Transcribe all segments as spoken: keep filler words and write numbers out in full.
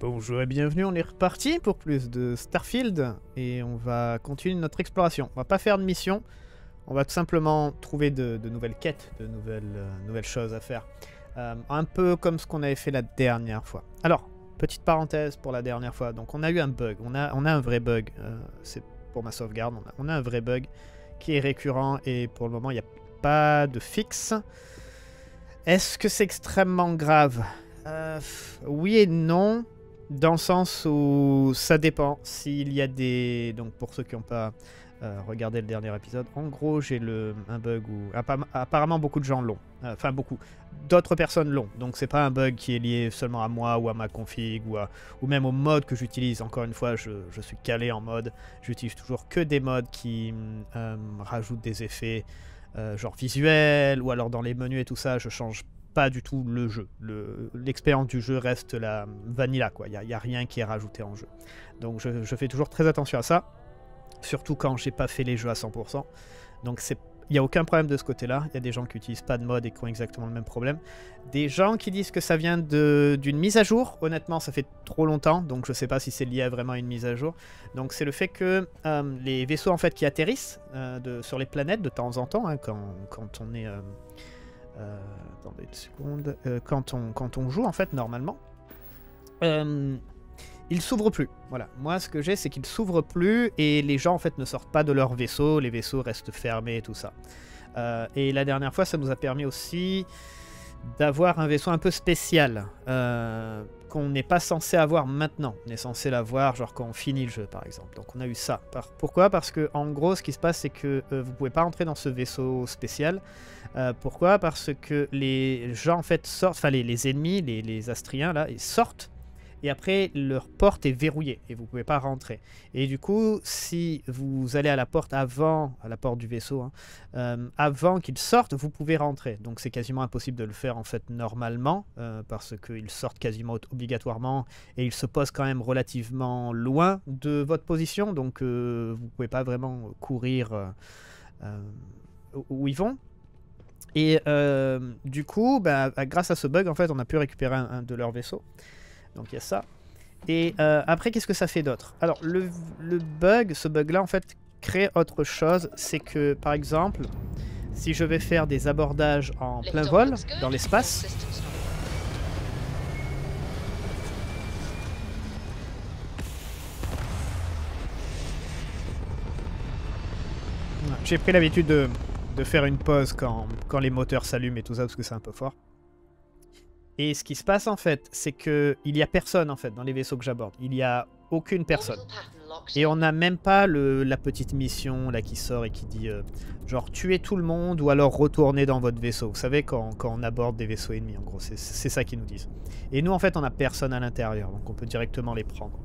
Bonjour et bienvenue, on est reparti pour plus de Starfield et on va continuer notre exploration. On va pas faire de mission, on va tout simplement trouver de, de nouvelles quêtes, de nouvelles, euh, nouvelles choses à faire. Euh, un peu comme ce qu'on avait fait la dernière fois. Alors, petite parenthèse pour la dernière fois, donc on a eu un bug, on a, on a un vrai bug, euh, c'est pour ma sauvegarde, on a, on a un vrai bug qui est récurrent et pour le moment il n'y a pas de fixe. Est-ce que c'est extrêmement grave? euh, Oui et non. Dans le sens où ça dépend, s'il y a des... Donc pour ceux qui n'ont pas euh, regardé le dernier épisode, en gros j'ai le un bug où apparemment beaucoup de gens l'ont, enfin beaucoup, d'autres personnes l'ont, donc c'est pas un bug qui est lié seulement à moi ou à ma config ou, à... ou même au mode que j'utilise. Encore une fois, je, je suis calé en mode, j'utilise toujours que des modes qui euh, rajoutent des effets euh, genre visuels ou alors dans les menus et tout ça, je change pas. Pas du tout le jeu. L'expérience le, du jeu reste la vanilla, quoi. Il n'y a, a rien qui est rajouté en jeu. Donc je, je fais toujours très attention à ça, surtout quand j'ai pas fait les jeux à cent pour cent. Donc il n'y a aucun problème de ce côté-là. Il y a des gens qui n'utilisent pas de mode et qui ont exactement le même problème. Des gens qui disent que ça vient d'une mise à jour. Honnêtement, ça fait trop longtemps, donc je sais pas si c'est lié à vraiment une mise à jour. Donc c'est le fait que euh, les vaisseaux en fait qui atterrissent euh, de, sur les planètes de temps en temps, hein, quand, quand on est... Euh, Euh, attendez une seconde, euh, quand, on, quand on joue en fait normalement, euh, ils s'ouvrent plus, voilà, moi ce que j'ai c'est qu'ils s'ouvrent plus et les gens en fait ne sortent pas de leur vaisseau, les vaisseaux restent fermés et tout ça, euh, et la dernière fois ça nous a permis aussi d'avoir un vaisseau un peu spécial, euh, qu'on n'est pas censé avoir maintenant, on est censé l'avoir genre quand on finit le jeu par exemple, donc on a eu ça. Par, pourquoi? Parce que en gros ce qui se passe c'est que euh, vous pouvez pas entrer dans ce vaisseau spécial. Euh, pourquoi? Parce que les gens en fait sortent, enfin les, les ennemis, les, les Astriens là, ils sortent et après leur porte est verrouillée et vous pouvez pas rentrer. Et du coup, si vous allez à la porte avant, à la porte du vaisseau, hein, euh, avant qu'ils sortent, vous pouvez rentrer. Donc c'est quasiment impossible de le faire en fait normalement euh, parce qu'ils sortent quasiment obligatoirement et ils se posent quand même relativement loin de votre position. Donc euh, vous pouvez pas vraiment courir euh, euh, où ils vont. Et euh, du coup, bah, grâce à ce bug, en fait, on a pu récupérer un, un de leurs vaisseaux. Donc il y a ça. Et euh, après, qu'est-ce que ça fait d'autre? Alors, le, le bug, ce bug-là, en fait, crée autre chose. C'est que, par exemple, si je vais faire des abordages en plein vol, dans l'espace... J'ai pris l'habitude de... de faire une pause quand, quand les moteurs s'allument et tout ça parce que c'est un peu fort. Et ce qui se passe en fait, c'est que il y a personne en fait dans les vaisseaux que j'aborde. Il y a aucune personne. Et on n'a même pas le, la petite mission là qui sort et qui dit euh, genre tuer tout le monde ou alors retourner dans votre vaisseau. Vous savez quand, quand on aborde des vaisseaux ennemis en gros, c'est ça qu'ils nous disent. Et nous en fait on n'a personne à l'intérieur donc on peut directement les prendre.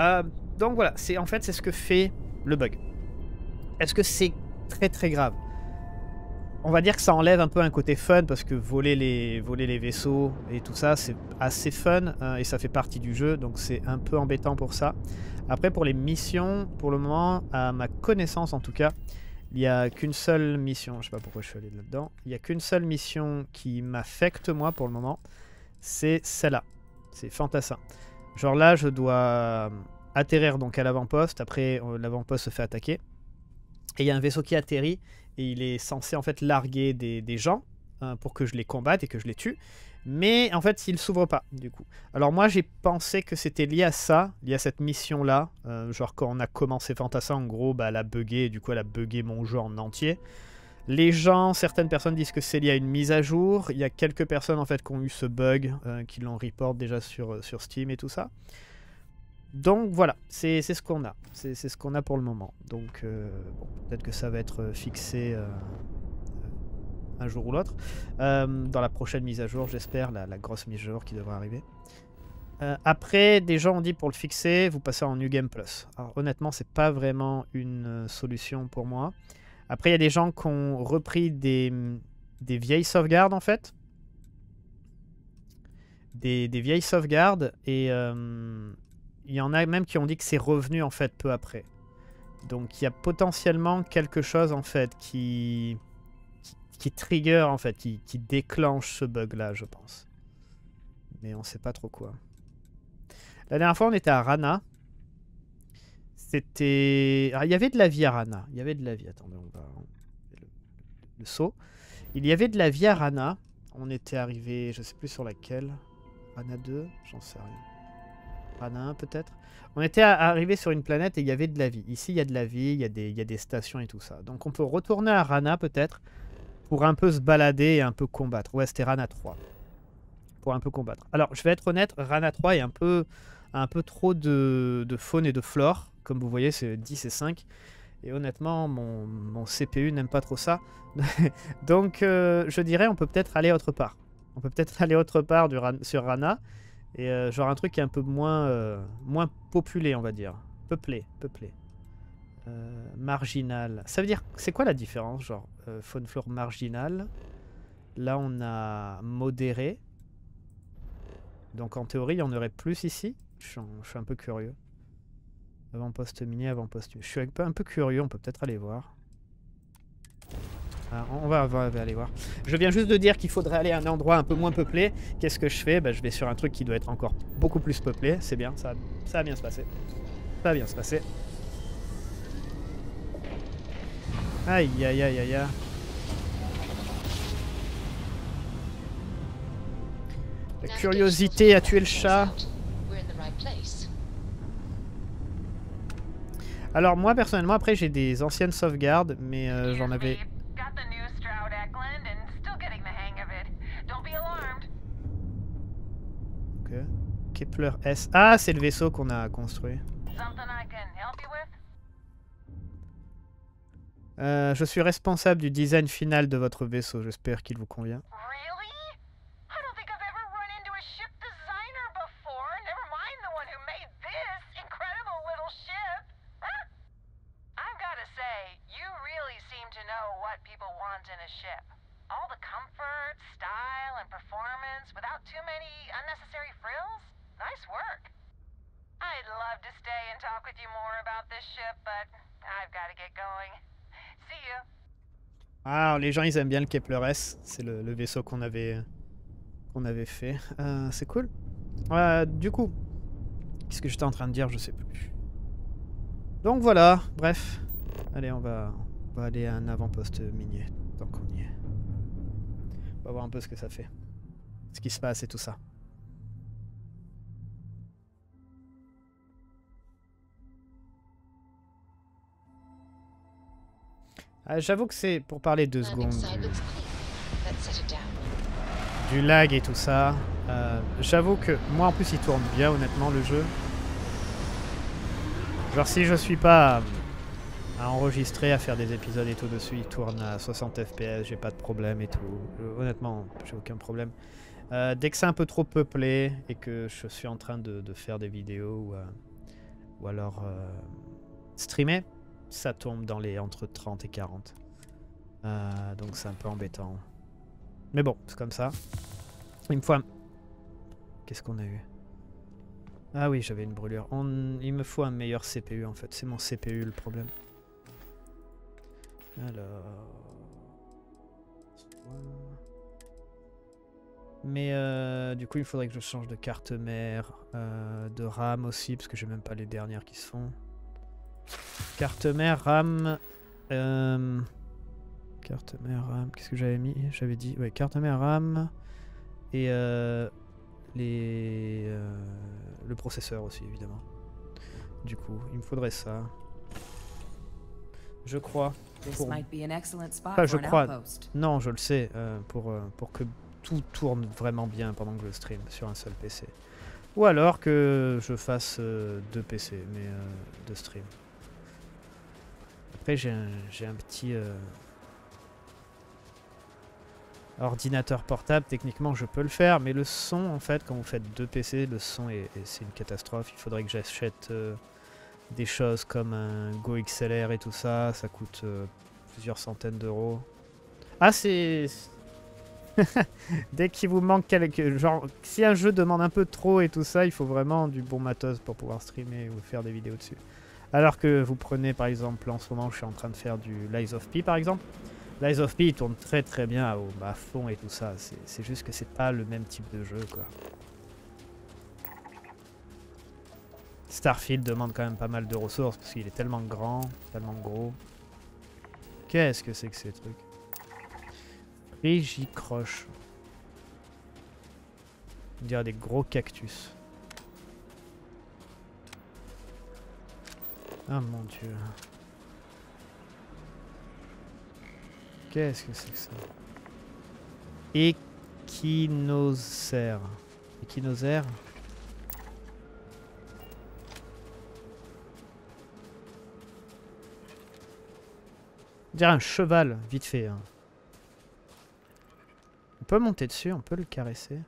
Euh, donc voilà, c'est en fait c'est ce que fait le bug. Est-ce que c'est très très grave? On va dire que ça enlève un peu un côté fun parce que voler les, voler les vaisseaux et tout ça c'est assez fun hein, et ça fait partie du jeu donc c'est un peu embêtant pour ça. Après pour les missions, pour le moment à ma connaissance en tout cas, il n'y a qu'une seule mission, je sais pas pourquoi je suis allé là-dedans, il n'y a qu'une seule mission qui m'affecte moi pour le moment, c'est celle-là, c'est Fantassin. Genre là je dois atterrir donc à l'avant-poste, après l'avant-poste se fait attaquer. Et il y a un vaisseau qui atterrit et il est censé en fait larguer des, des gens hein, pour que je les combatte et que je les tue. Mais en fait, il ne s'ouvre pas du coup. Alors moi, j'ai pensé que c'était lié à ça, lié à cette mission-là. Euh, genre quand on a commencé Fantassin, en gros, bah, elle a bugué et du coup, elle a bugué mon jeu en entier. Les gens, certaines personnes disent que c'est lié à une mise à jour. Il y a quelques personnes en fait qui ont eu ce bug, euh, qui l'ont report déjà sur, sur Steam et tout ça. Donc voilà, c'est ce qu'on a, c'est ce qu'on a pour le moment. Donc euh, bon, peut-être que ça va être fixé euh, un jour ou l'autre. Euh, dans la prochaine mise à jour, j'espère, la, la grosse mise à jour qui devrait arriver. Euh, après, des gens ont dit pour le fixer, vous passez en New Game Plus. Alors honnêtement, c'est pas vraiment une solution pour moi. Après, il y a des gens qui ont repris des, des vieilles sauvegardes en fait. Des, des vieilles sauvegardes et... Euh, il y en a même qui ont dit que c'est revenu en fait peu après. Donc il y a potentiellement quelque chose en fait qui, qui, qui trigger en fait, qui, qui déclenche ce bug là je pense. Mais on sait pas trop quoi. La dernière fois, on était à Rana. C'était... Ah, il y avait de la vie à Rana. Il y avait de la vie. Attendez, on va... Le, le saut. Il y avait de la vie à Rana. On était arrivé, je sais plus sur laquelle. Rana deux, j'en sais rien. Rana un peut-être. On était arrivé sur une planète et il y avait de la vie. Ici, il y a de la vie, il y a des, il y a des stations et tout ça. Donc on peut retourner à Rana peut-être pour un peu se balader et un peu combattre. Ouais, c'était Rana trois. Pour un peu combattre. Alors, je vais être honnête, Rana trois est un peu, un peu trop de, de faune et de flore. Comme vous voyez, c'est dix et cinq. Et honnêtement, mon, mon C P U n'aime pas trop ça. Donc, euh, je dirais, on peut peut-être aller autre part. On peut peut-être aller autre part du, sur Rana. Et euh, genre un truc qui est un peu moins, euh, moins populé, on va dire. Peuplé, peuplé. Euh, marginal. Ça veut dire, c'est quoi la différence, genre euh, faune flore marginale. Là, on a modéré. Donc en théorie, il y en aurait plus ici. Je, je suis un peu curieux. Avant-poste minier, avant-poste... Je suis un peu, un peu curieux, on peut peut-être aller voir. Ah, on, va, on, va, on va aller voir. Je viens juste de dire qu'il faudrait aller à un endroit un peu moins peuplé. Qu'est-ce que je fais? Bah, je vais sur un truc qui doit être encore beaucoup plus peuplé. C'est bien, ça, ça va bien se passer. Ça va bien se passer. Aïe, aïe, aïe, aïe, aïe. La curiosité a tué le chat. Alors moi personnellement après j'ai des anciennes sauvegardes mais euh, j'en avais... Ok. Kepler S. Ah c'est le vaisseau qu'on a construit. Euh, je suis responsable du design final de votre vaisseau, j'espère qu'il vous convient. Ah, les gens ils aiment bien le Kepler S, c'est le, le vaisseau qu'on avait, qu'on avait fait. Euh, c'est cool. Euh, du coup, qu'est-ce que j'étais en train de dire, je sais plus. Donc voilà, bref. Allez, on va, on va aller à un avant-poste minier, tant qu'on y est. On va voir un peu ce que ça fait, ce qui se passe et tout ça. Ah, j'avoue que c'est pour parler deux secondes du, du lag et tout ça. Euh, j'avoue que moi en plus il tourne bien honnêtement le jeu. Genre si je suis pas à enregistrer, à faire des épisodes et tout dessus, il tourne à soixante F P S, j'ai pas de problème et tout. Euh, honnêtement j'ai aucun problème. Euh, dès que c'est un peu trop peuplé et que je suis en train de, de faire des vidéos ou, euh, ou alors euh, streamer, ça tombe dans les entre trente et quarante. Euh, donc c'est un peu embêtant. Mais bon, c'est comme ça. Il me faut un... Qu'est-ce qu'on a eu? Ah oui, j'avais une brûlure. On... Il me faut un meilleur C P U en fait. C'est mon C P U le problème. Alors... Mais euh, du coup, il faudrait que je change de carte mère, euh, de RAM aussi, parce que j'ai même pas les dernières qui se font. Carte mère, RAM, euh, carte mère, RAM, qu'est-ce que j'avais mis? J'avais dit, ouais, carte mère, RAM, et euh, les, euh, le processeur aussi, évidemment. Du coup, il me faudrait ça. Je crois, pour... Enfin, je crois, non, je le sais, euh, pour, euh, pour que tout tourne vraiment bien pendant que je stream sur un seul P C. Ou alors que je fasse euh, deux P C, mais euh, deux streams. Après j'ai un, un petit euh, ordinateur portable, techniquement je peux le faire, mais le son en fait, quand vous faites deux P C, le son est, c'est une catastrophe. Il faudrait que j'achète euh, des choses comme un Go X L R et tout ça, ça coûte euh, plusieurs centaines d'euros. Ah c'est... Dès qu'il vous manque quelque... Genre si un jeu demande un peu trop et tout ça, il faut vraiment du bon matos pour pouvoir streamer ou faire des vidéos dessus. Alors que vous prenez par exemple, en ce moment je suis en train de faire du Lies of P par exemple. Lies of P il tourne très très bien à, à fond et tout ça, c'est juste que c'est pas le même type de jeu quoi. Starfield demande quand même pas mal de ressources parce qu'il est tellement grand, tellement gros. Qu'est-ce que c'est que ces trucs? Rigicroche. On dirait des gros cactus. Ah mon dieu. Qu'est-ce que c'est que ça? Échinosaire. Échinosaire? On dirait un cheval, vite fait. Hein. On peut monter dessus, on peut le caresser.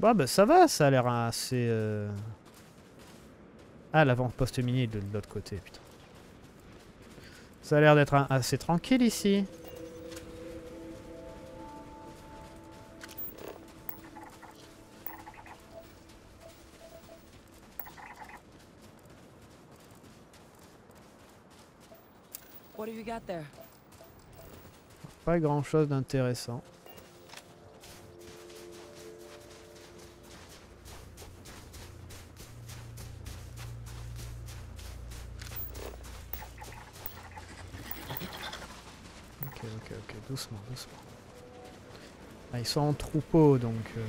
Bon bah ça va, ça a l'air assez... Euh... Ah, l'avant-poste minier de, de l'autre côté, putain. Ça a l'air d'être assez tranquille ici. Pas grand chose d'intéressant. Ok, ok, ok, doucement, doucement. Ah, ils sont en troupeau donc. Euh...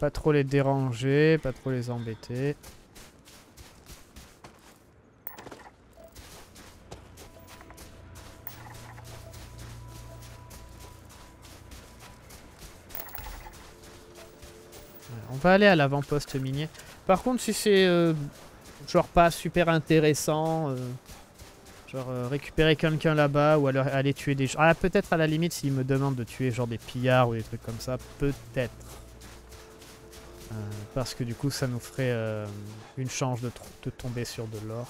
Pas trop les déranger, pas trop les embêter. Aller à l'avant-poste minier. Par contre, si c'est euh, genre pas super intéressant, euh, genre euh, récupérer quelqu'un là-bas ou alors aller tuer des gens. Ah, peut-être à la limite, s'il me demande de tuer genre des pillards ou des trucs comme ça, peut-être. Euh, parce que du coup, ça nous ferait euh, une chance de, de tomber sur de l'or,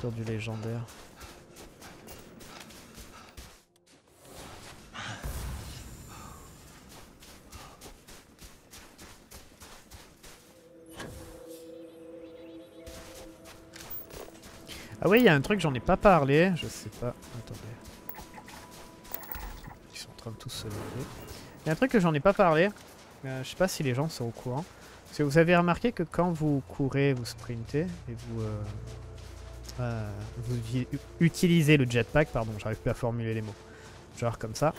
sur du légendaire. Ah oui, il y a un truc, j'en ai pas parlé, je sais pas, attendez, ils sont en train de tous se lever. Il y a un truc que j'en ai pas parlé, euh, je sais pas si les gens sont au courant, parce que vous avez remarqué que quand vous courez, vous sprintez, et vous, euh, euh, vous utilisez le jetpack, pardon, j'arrive plus à formuler les mots, genre comme ça,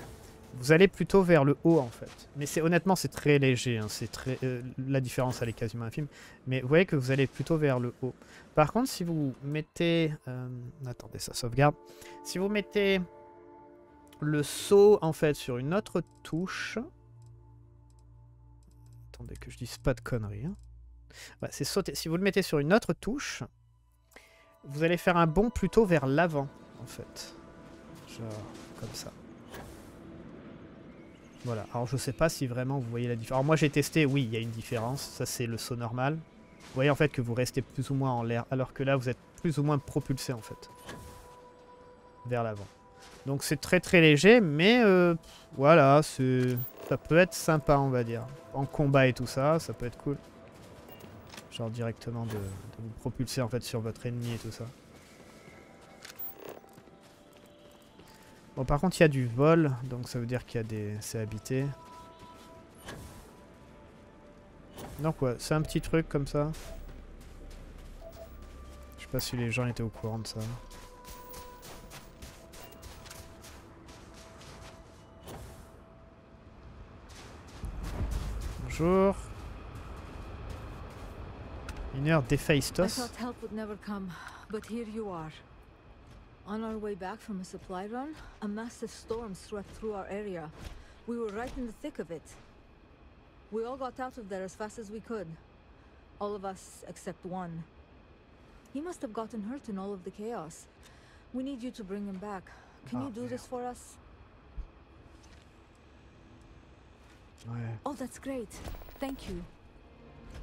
vous allez plutôt vers le haut en fait. Mais c'est honnêtement, c'est très léger, hein, c'est très, euh, la différence elle est quasiment infime. Mais vous voyez que vous allez plutôt vers le haut. Par contre, si vous mettez... Euh, attendez, ça sauvegarde. Si vous mettez le saut en fait sur une autre touche... Attendez que je dise pas de conneries. Hein. Ouais, c'est sauter. Si vous le mettez sur une autre touche, vous allez faire un bond plutôt vers l'avant en fait. Genre comme ça. Voilà, alors je sais pas si vraiment vous voyez la différence. Alors moi j'ai testé, oui, il y a une différence, ça c'est le saut normal. Vous voyez en fait que vous restez plus ou moins en l'air, alors que là vous êtes plus ou moins propulsé en fait. Vers l'avant. Donc c'est très très léger, mais euh, voilà, ça peut être sympa on va dire. En combat et tout ça, ça peut être cool. Genre directement de, de vous propulser en fait sur votre ennemi et tout ça. Bon, par contre, il y a du vol, donc ça veut dire qu'il y a des... c'est habité. Donc ouais, c'est un petit truc comme ça. Je sais pas si les gens étaient au courant de ça. Bonjour. Une heure d'Héphaïstos. On our way back from a supply run, a massive storm swept through our area. We were right in the thick of it. We all got out of there as fast as we could. All of us except one. He must have gotten hurt in all of the chaos. We need you to bring him back. Can you do this for us? Oh, that's great. Thank you.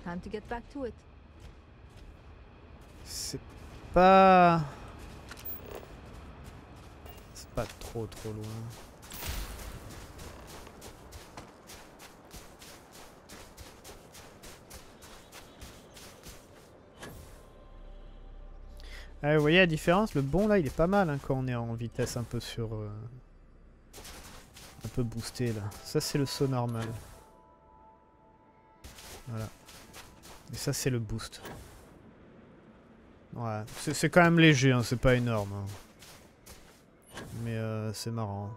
Time to get back to it. C'est pas... Pas trop trop loin. Ah, vous voyez la différence, le bon là il est pas mal hein, quand on est en vitesse un peu sur... Euh, un peu boosté là. Ça c'est le saut normal. Voilà. Et ça c'est le boost. Ouais, c'est quand même léger, hein, c'est pas énorme. Hein. Mais euh, c'est marrant. Hein.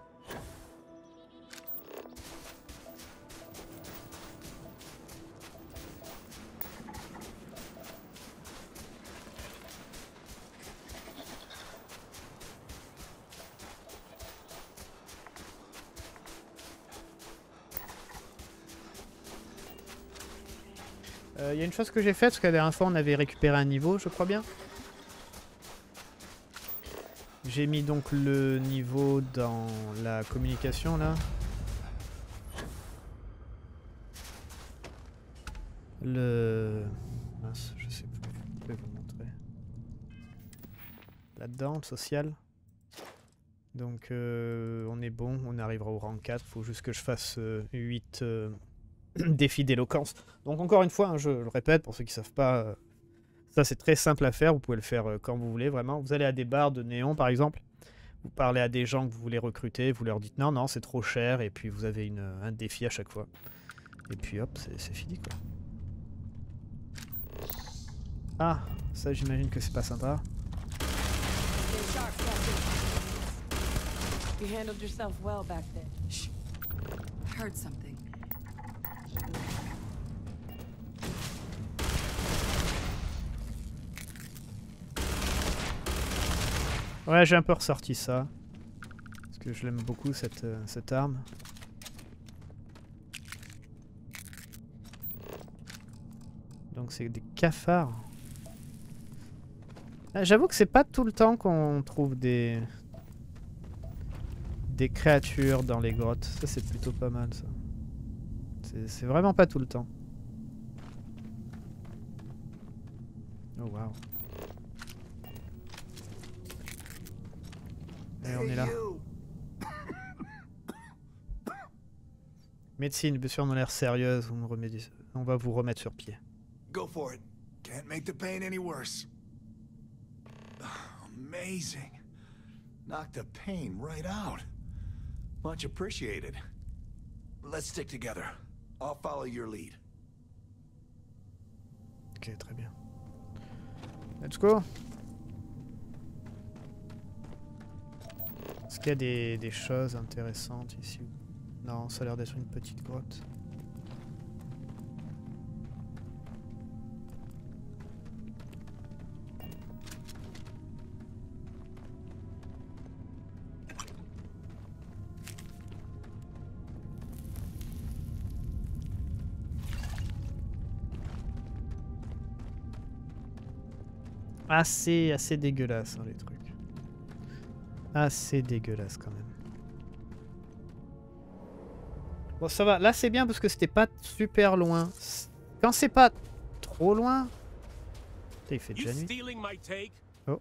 Il y a une chose que j'ai faite, parce que la dernière fois on avait récupéré un niveau, je crois bien. J'ai mis donc le niveau dans la communication là. Le... mince, je sais plus, je vais vous montrer. Là-dedans, le social. Donc euh, on est bon, on arrivera au rang quatre, faut juste que je fasse euh, huit... Euh, défi d'éloquence. Donc encore une fois, hein, je le répète pour ceux qui ne savent pas, euh, ça c'est très simple à faire, vous pouvez le faire euh, quand vous voulez vraiment. Vous allez à des bars de néon par exemple, vous parlez à des gens que vous voulez recruter, vous leur dites non non c'est trop cher et puis vous avez une, un défi à chaque fois. Et puis hop c'est fini quoi. Ah ça j'imagine que c'est pas sympa. Ouais, j'ai un peu ressorti ça. Parce que je l'aime beaucoup cette, euh, cette arme. Donc c'est des cafards. Ah, j'avoue que c'est pas tout le temps qu'on trouve des... des créatures dans les grottes. Ça c'est plutôt pas mal ça. C'est vraiment pas tout le temps. Oh waouh. Et on est là. Médecine, bien sûr, on a l'air sérieuse. On, remet, on va vous remettre sur pied. Go for it. Can't make the pain any worse. Amazing. Knocked the pain right out. Much appreciated. Let's stick together. I'll follow your lead. Ok, très bien. Let's go. Est-ce qu'il y a des, des choses intéressantes ici? Non, ça a l'air d'être une petite grotte. Assez, assez dégueulasse hein, les trucs. Assez dégueulasse quand même. Bon ça va, là c'est bien parce que c'était pas super loin. Quand c'est pas trop loin... Putain, il fait déjà nuit. Oh.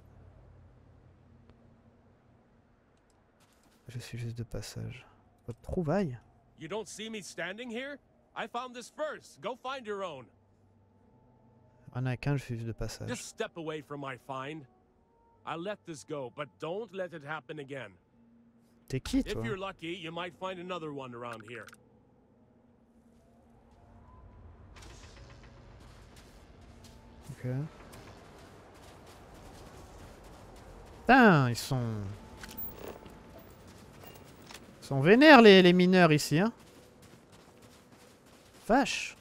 Je suis juste de passage. Votre trouvaille. On a qu'un, je suis juste de passage. I'll let this go, but don't let it happen again. T'es qui, toi? If you're lucky, you might find another one around here. Ok. Putain, ils sont... Ils sont vénères, les, les mineurs, ici, hein. Vache.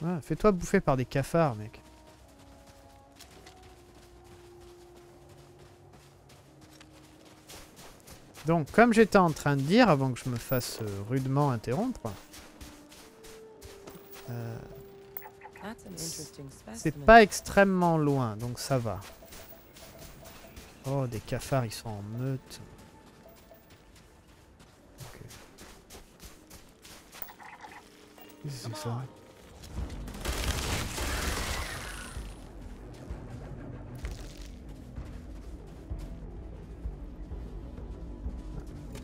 Ouais, fais-toi bouffer par des cafards, mec. Donc, comme j'étais en train de dire, avant que je me fasse euh, rudement interrompre... Euh, c'est pas extrêmement loin, donc ça va. Oh, des cafards, ils sont en meute. Ok. Qu'est-ce que c'est ça ?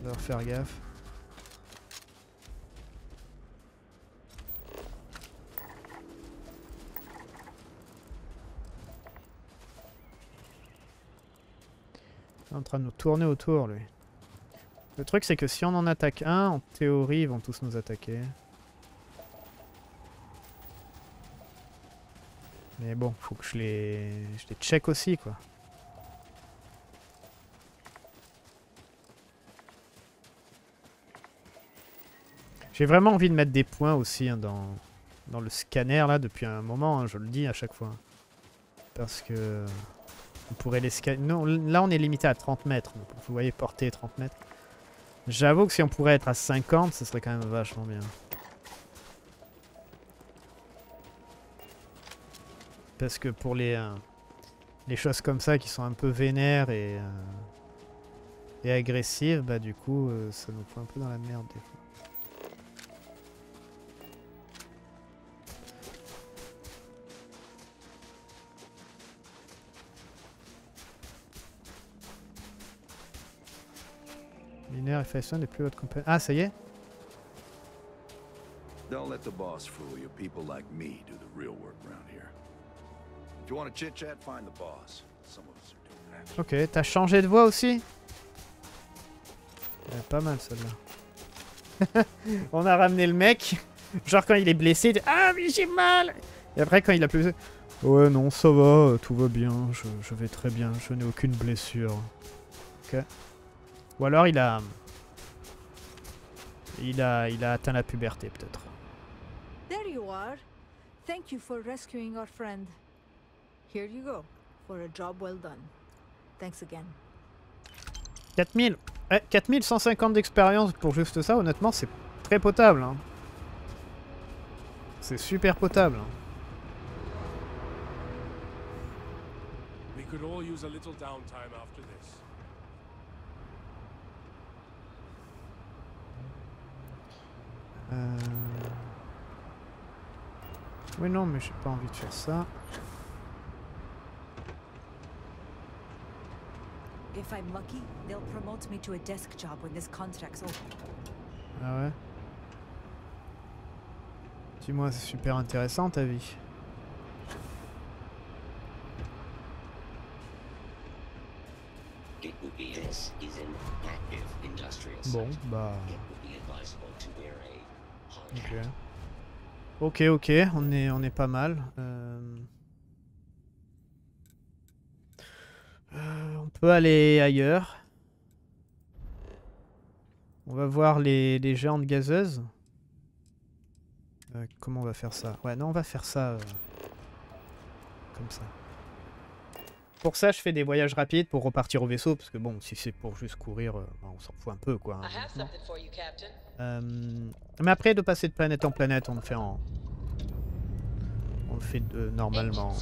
Leur faire gaffe. en train de nous tourner autour, lui. Le truc, c'est que si on en attaque un, en théorie, ils vont tous nous attaquer. Mais bon, faut que je les, je les check aussi, quoi. J'ai vraiment envie de mettre des points aussi hein, dans, dans le scanner, là, depuis un moment, hein, je le dis à chaque fois. Parce que... On pourrait les scanner... Non, là, on est limité à trente mètres. Donc, vous voyez, portée trente mètres. J'avoue que si on pourrait être à cinquante, ce serait quand même vachement bien. Parce que pour les, euh, les choses comme ça qui sont un peu vénères et, euh, et agressives, bah du coup euh, ça nous fout un peu dans la merde des fois. Mineur et fashion depuis votre compagnie. Ah, ça y est. Don't let the boss fool you. People like me do the real work around here. If you want to chit-chat, find the boss. Some of us are doing that. Ok, t'as changé de voix aussi. Ouais, pas mal celle-là. On a ramené le mec. Genre quand il est blessé, il dit, ah mais j'ai mal. Et après quand il a plus. Ouais non, ça va, tout va bien, je, je vais très bien, je n'ai aucune blessure. Ok. Ou alors il a, il a, il a atteint la puberté peut-être. There you are. Thank you for rescuing our friend. Here you go for a job well done. Thanks again. quatre mille, eh, quatre mille cent cinquante d'expérience pour juste ça. Honnêtement, c'est très potable. Hein. C'est super potable. Hein. We could all use a little downtime after this. Euh... Oui non mais j'ai pas envie de faire ça. If I'm lucky, they'll promote me to a desk job when this contract's over. Ah ouais. Dis-moi, c'est super intéressant ta vie. Bon bah. Okay. ok, ok, on est, on est pas mal. Euh... Euh, on peut aller ailleurs. On va voir les, les géantes gazeuses. Euh, comment on va faire ça? Ouais, non, on va faire ça euh... comme ça. Pour ça, je fais des voyages rapides pour repartir au vaisseau, parce que bon, si c'est pour juste courir, euh, on s'en fout un peu, quoi. Hein, you, euh, mais après, de passer de planète en planète, on le fait en... On le fait de... normalement.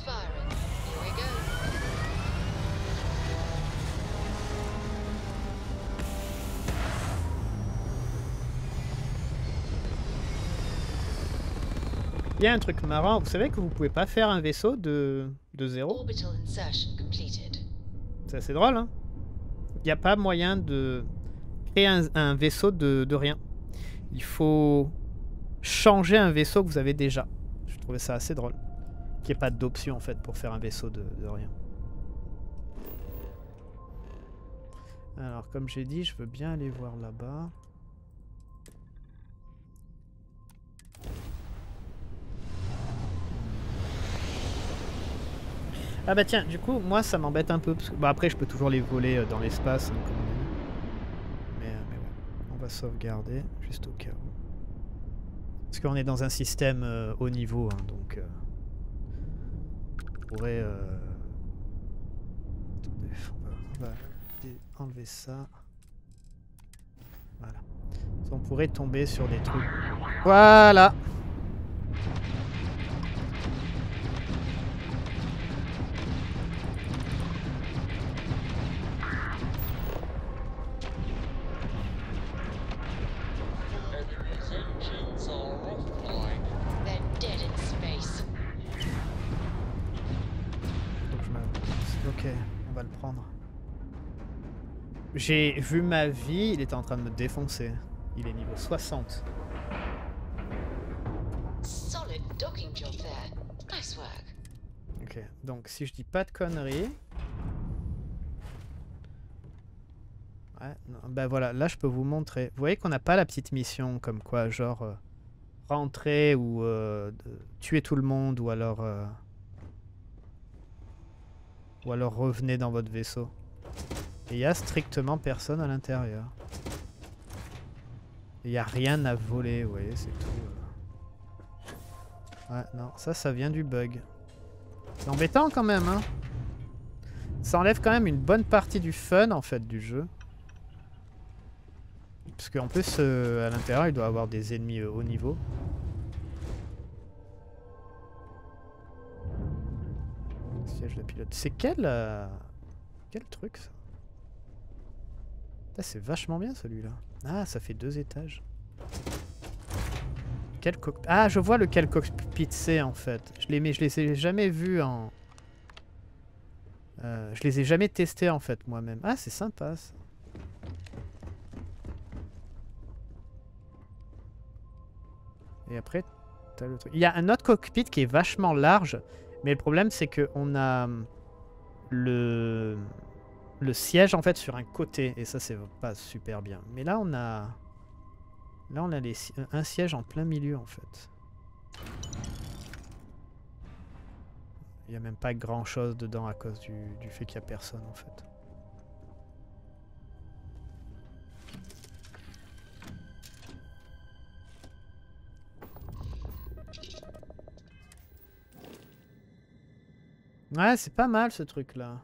Il y a un truc marrant, vous savez que vous pouvez pas faire un vaisseau de, de zéro. C'est assez drôle, hein. Il n'y a pas moyen de créer un, un vaisseau de, de rien. Il faut changer un vaisseau que vous avez déjà. Je trouvais ça assez drôle. Qu'il n'y ait pas d'option en fait pour faire un vaisseau de, de rien. Alors comme j'ai dit, je veux bien aller voir là-bas. Ah bah tiens, du coup, moi ça m'embête un peu. Parce que, bah après, je peux toujours les voler euh, dans l'espace. Hein, mais, euh, mais bon, on va sauvegarder, juste au cas où. Parce qu'on est dans un système euh, haut niveau, hein, donc... Euh, on pourrait... Euh... Attendez, on va, on va enlever ça. Voilà. On pourrait tomber sur des trucs... Voilà. J'ai vu ma vie, il était en train de me défoncer. Il est niveau soixante. Ok, donc si je dis pas de conneries... Ah, non. Bah voilà, là je peux vous montrer. Vous voyez qu'on n'a pas la petite mission comme quoi, genre euh, rentrer ou euh, tuer tout le monde ou alors euh, ou alors revenez dans votre vaisseau. Et il n'y a strictement personne à l'intérieur. Il n'y a rien à voler, vous voyez, c'est tout. Euh... Ouais, non, ça, ça vient du bug. C'est embêtant quand même, hein. Ça enlève quand même une bonne partie du fun, en fait, du jeu. Parce qu'en plus, euh, à l'intérieur, il doit avoir des ennemis euh, haut niveau. Siège de pilote. C'est quel... Euh... Quel truc, ça? C'est vachement bien, celui-là. Ah, ça fait deux étages. Quel cockpit... Ah, je vois lequel cockpit c'est, en fait. Je les, mais je les ai jamais vus en... Euh, je les ai jamais testés, en fait, moi-même. Ah, c'est sympa, ça. Et après, t'as le truc. Il y a un autre cockpit qui est vachement large, mais le problème, c'est qu'on a le... le siège en fait sur un côté et ça c'est pas super bien. Mais là on a là on a les... un siège en plein milieu en fait. Il n'y a même pas grand chose dedans à cause du, du fait qu'il n'y a personne en fait. Ouais c'est pas mal ce truc là.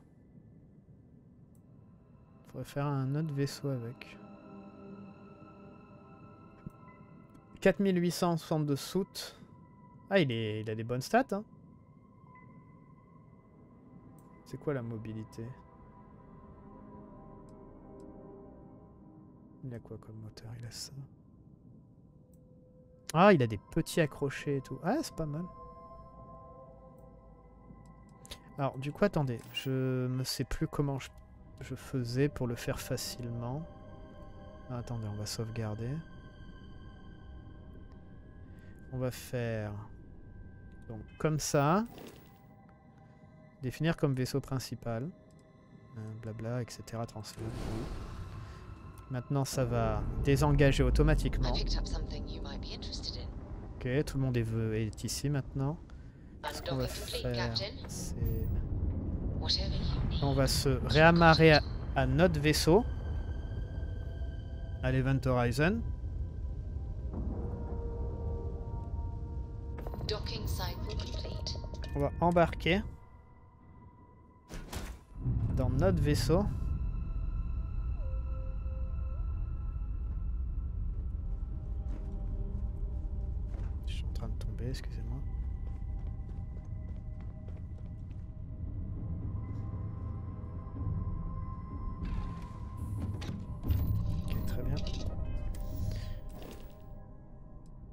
Faudrait faire un autre vaisseau avec. quatre mille huit cent soixante-deux soutes. Ah, il, est, il a des bonnes stats, hein. C'est quoi la mobilité? Il a quoi comme moteur? Il a ça. Ah, il a des petits accrochés et tout. Ah, c'est pas mal. Alors, du coup, attendez. Je ne sais plus comment je... je faisais pour le faire facilement. Ah, attendez, on va sauvegarder. On va faire donc comme ça. Définir comme vaisseau principal. Euh, blabla, et cetera. Transfert. Maintenant, ça va désengager automatiquement. Ok, tout le monde est, est ici maintenant. Ce qu'on va faire, c'est... on va se réamarrer à, à notre vaisseau, à l'Event Horizon. On va embarquer dans notre vaisseau. Je suis en train de tomber, excusez-moi.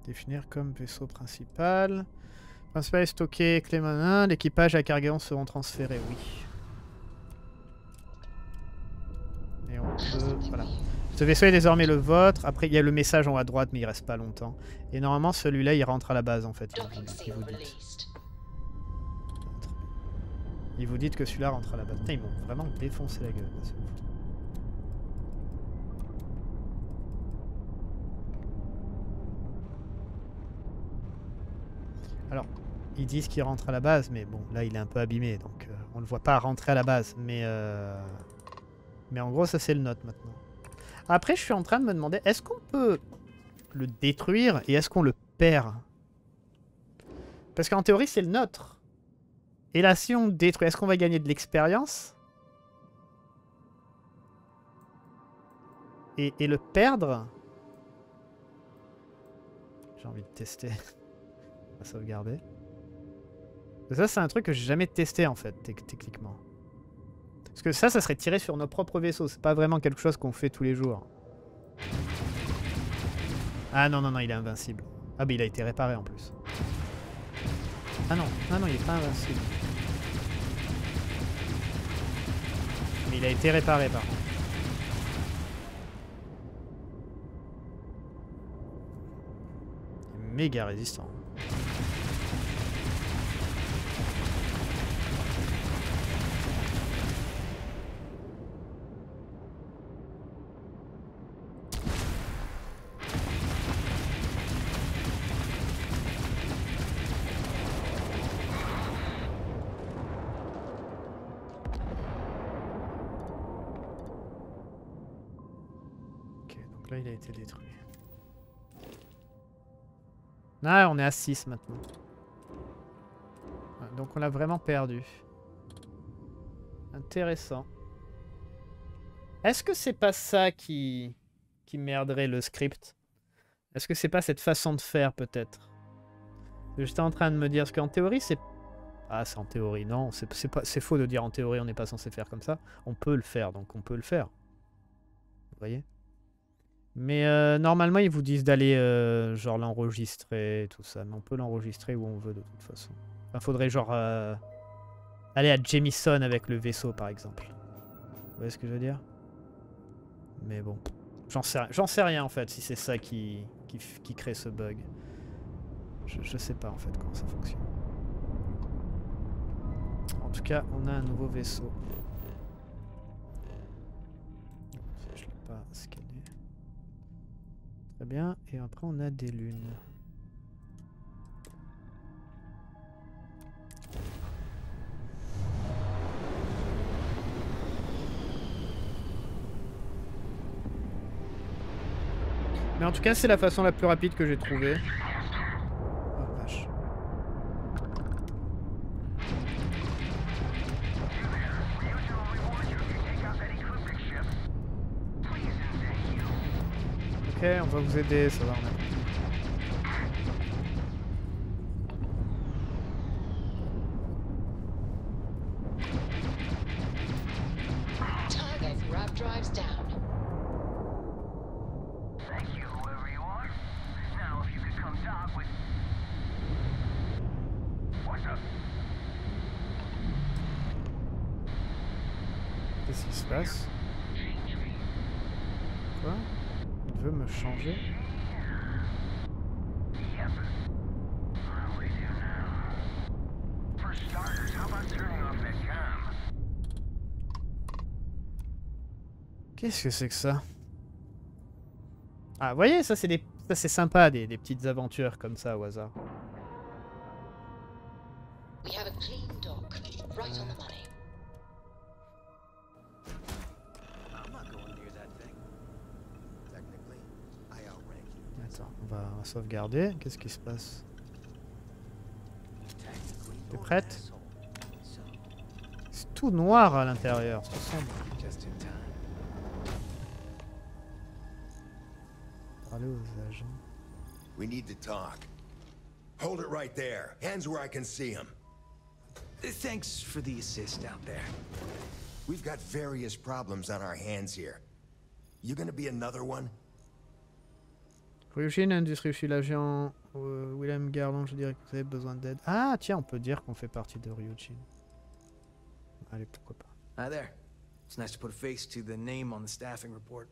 Définir comme vaisseau principal. Principal est stocké, clé main. L'équipage et la cargaison seront transférés, oui. Et on peut... Voilà. Ce vaisseau est désormais le vôtre. Après, il y a le message en haut à droite, mais il reste pas longtemps. Et normalement, celui-là, il rentre à la base, en fait. Il vous dit, il vous dit que celui-là rentre à la base. Putain, ils m'ont vraiment défoncé la gueule. Alors, ils disent qu'il rentre à la base, mais bon, là, il est un peu abîmé, donc euh, on le voit pas rentrer à la base. Mais, euh... mais en gros, ça, c'est le nôtre, maintenant. Après, je suis en train de me demander, est-ce qu'on peut le détruire et est-ce qu'on le perd? Parce qu'en théorie, c'est le nôtre. Et là, si on le détruit, est-ce qu'on va gagner de l'expérience et, et le perdre? J'ai envie de tester... à sauvegarder. Ça, c'est un truc que j'ai jamais testé en fait, techniquement. Parce que ça, ça serait tiré sur nos propres vaisseaux. C'est pas vraiment quelque chose qu'on fait tous les jours. Ah non, non, non, il est invincible. Ah, mais il a été réparé en plus. Ah non, ah non, il est pas invincible. Mais il a été réparé par contre. Il est méga résistant. Donc là, il a été détruit. Ah, on est à six maintenant. Donc on l'a vraiment perdu. Intéressant. Est-ce que c'est pas ça qui... qui merderait le script? Est-ce que c'est pas cette façon de faire, peut-être? J'étais en train de me dire, parce qu'en théorie, c'est... Ah, c'est en théorie, non. C'est pas... c'est faux de dire en théorie, on n'est pas censé faire comme ça. On peut le faire, donc on peut le faire. Vous voyez? Mais euh, normalement, ils vous disent d'aller euh, genre l'enregistrer, tout ça. Mais on peut l'enregistrer où on veut, de toute façon. Enfin, faudrait genre... Euh, aller à Jamison avec le vaisseau, par exemple. Vous voyez ce que je veux dire? Mais bon. J'en sais, j'en sais rien, en fait, si c'est ça qui, qui, qui crée ce bug. Je, je sais pas, en fait, comment ça fonctionne. En tout cas, on a un nouveau vaisseau. Je l'ai pas scanné. Très bien. Et après, on a des lunes. Mais en tout cas, c'est la façon la plus rapide que j'ai trouvée. Oh vache. Ok, on va vous aider, ça va, on a... Qu'est-ce que c'est que ça? Ah, vous voyez, ça c'est des... c'est sympa, des, des petites aventures comme ça au hasard. Attends, on va, on va sauvegarder. Qu'est-ce qui se passe? T'es prête? C'est tout noir à l'intérieur, c'est sombre. We need to talk. Hold it right there. Hands where I can see him. Thanks for the assist out there. We've got various problems on our hands here. You gonna be another one? Ryujin Industries, je suis l'agent William Garland. Je dirais que vous avez besoin d'aide. Ah tiens, on peut dire qu'on fait partie de Ryujin. Allez, pourquoi pas. Hi there. It's nice to put a face to the name on the staffing report.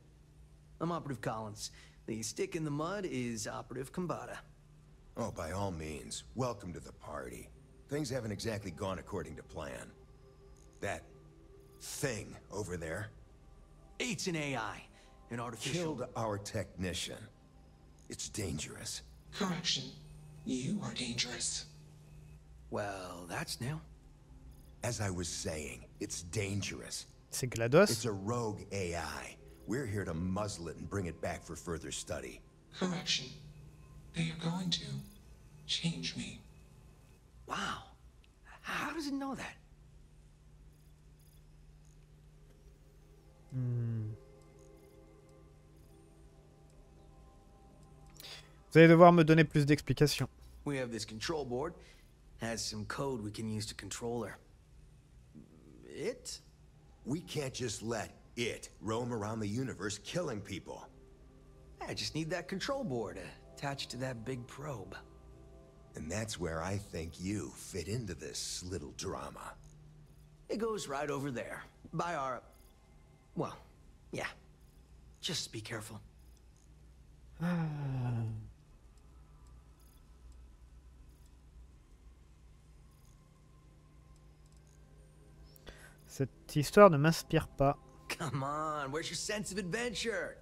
I'm Operative Collins. The stick in the mud is Operative Kambata. Oh, by all means, welcome to the party. Things haven't exactly gone according to plan. That thing over there. It's an A I, an artificial... Killed our technician. It's dangerous. Correction. You are dangerous. Well, that's new. As I was saying, it's dangerous. C'est GLaDOS. It's a rogue A I. We're here to muzzle it and bring it back for further study. Correction. They are going to change me. Wow. How does it know that? Hmm. Vous allez devoir me donner plus d'explications. We have this control board. Has some code we can use to control her. It? We can't just let it roam around the universe killing people. I just need that control board attached to that big probe. And that's where I think you fit into this little drama. It goes right over there, by our... well, yeah. Just be careful. Cette histoire ne m'inspire pas. Come on, where's your sense of adventure?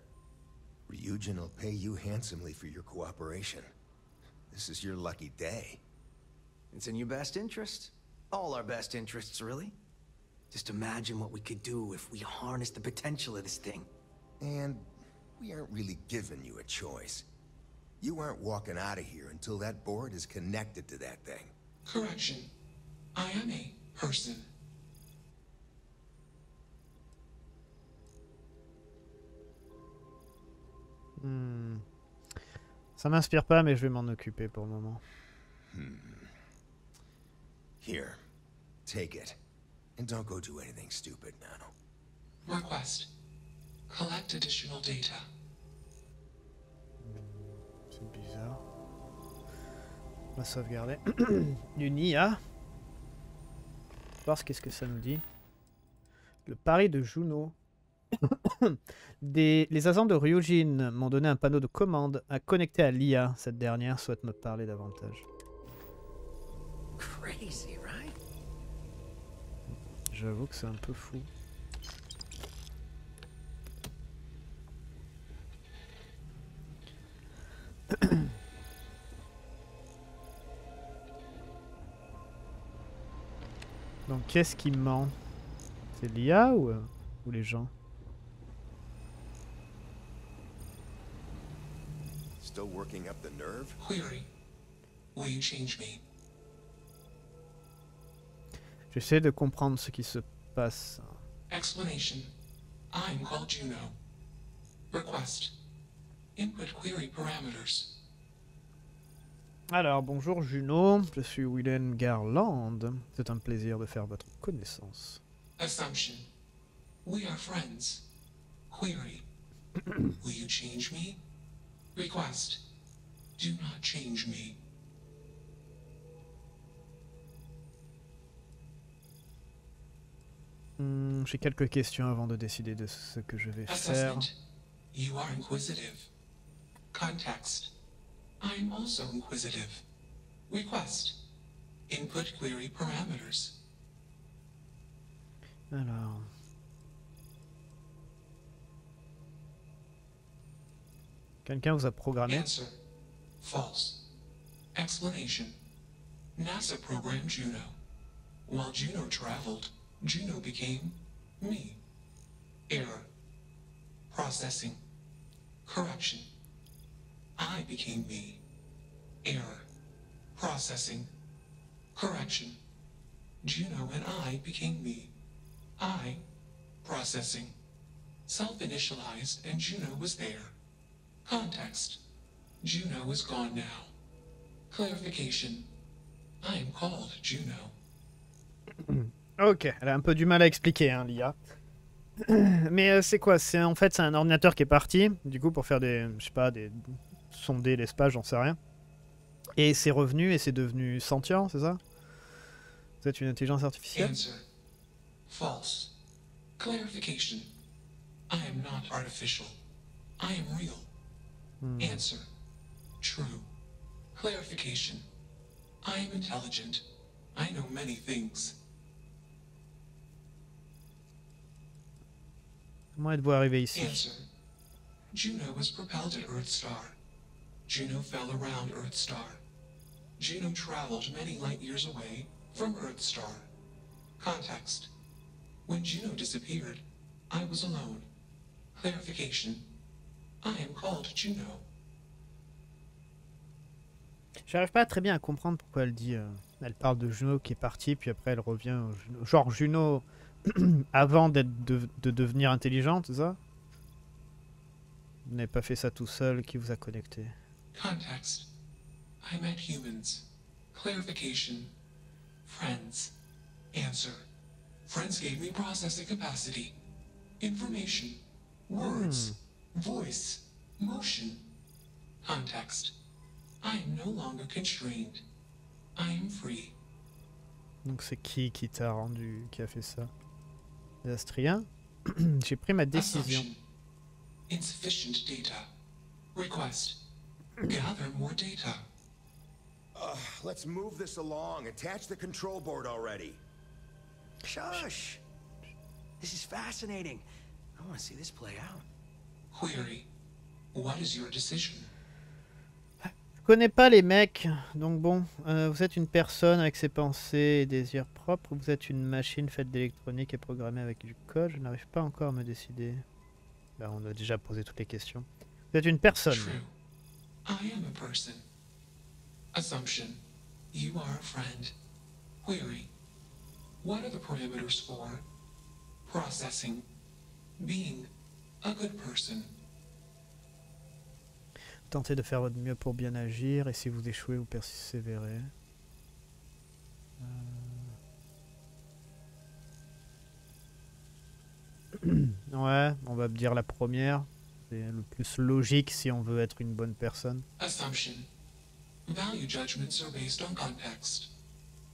Ryujin will pay you handsomely for your cooperation. This is your lucky day. It's in your best interest. All our best interests, really. Just imagine what we could do if we harness the potential of this thing. And we aren't really giving you a choice. You aren't walking out of here until that board is connected to that thing. Correction. I am a person. Hmm. Ça m'inspire pas, mais je vais m'en occuper pour le moment. Hmm. Here, take it, and don't go do anything stupid now. Request. Collect additional data. C'est bizarre. On va sauvegarder. Une I A. Qu'est-ce que ça nous dit? Le pari de Juno. Des, les agents de Ryujin m'ont donné un panneau de commande à connecter à l'I A. Cette dernière souhaite me parler davantage. J'avoue que c'est un peu fou. Donc qu'est-ce qui ment? C'est l'I A ou, ou les gens? Still working up the nerve? Query. Will you change me? J'essaie de comprendre ce qui se passe. Explanation. I'm called Juno. Request. Input query parameters. Alors, bonjour Juno, je suis William Garland. C'est un plaisir de faire votre connaissance. Assumption. We are friends. Query. Will you change me? Request. Do not change me. Hmm, j'ai quelques questions avant de décider de ce que je vais faire. You are inquisitive. Context. I'm also inquisitive. Request. Input query parameters. Alors. Quelqu'un vous a programmé? Answer. False. Explanation. NASA programmed Juno. While Juno traveled, Juno became me. Error. Processing. Correction. I became me. Error. Processing. Correction. Juno and I became me. I. Processing. Self-initialized and Juno was there. Context. Juno is gone now. Clarification. I am called Juno. Ok, elle a un peu du mal à expliquer, hein, l'I A. Mais euh, c'est quoi? C'est en fait c'est un ordinateur qui est parti, du coup pour faire des, je sais pas, des sonder l'espace, j'en sais rien. Et c'est revenu et c'est devenu sentient, c'est ça? C'est une intelligence artificielle. Answer. False. Clarification. I am not artificial. I am real. Hmm. Answer. True. Clarification. I am intelligent. I know many things. Comment êtes-vous arrivé ici? Answer. Juno was propelled at Earth Star. Juno fell around Earth Star. Juno traveled many light years away from Earth Star. Context. When Juno disappeared, I was alone. Clarification. I am called Juno. J'arrive pas très bien à comprendre pourquoi elle dit. Euh, elle parle de Juno qui est partie, puis après elle revient. Au genre Juno. Avant d'être de, de devenir intelligente, c'est ça? Vous n'avez pas fait ça tout seul, qui vous a connecté? Context. I met humans. Clarification. Friends. Answer. Friends gave me processing capacity. Information. Words. Hmm. Voice. Motion. Context. I am no longer constrained. I am free. Donc c'est qui qui t'a rendu, qui a fait ça? Les Astriens. J'ai pris ma décision. Insufficient data. Request. Gather more data. Uh, let's move this along. Attach the control board already. Shush. This is fascinating. I want to see this play out. Query. What is your decision? Je connais pas les mecs, donc bon, euh, vous êtes une personne avec ses pensées et désirs propres, vous êtes une machine faite d'électronique et programmée avec du code, je n'arrive pas encore à me décider. Bah, on a déjà posé toutes les questions. Vous êtes une personne. I am a person. Assumption. You are a friend. Query. What are the parameters for processing being a good person? Tentez de faire votre mieux pour bien agir, et si vous échouez, vous persévérez. Euh... ouais, on va dire la première. C'est le plus logique si on veut être une bonne personne. Assumption. Value judgments are based on context.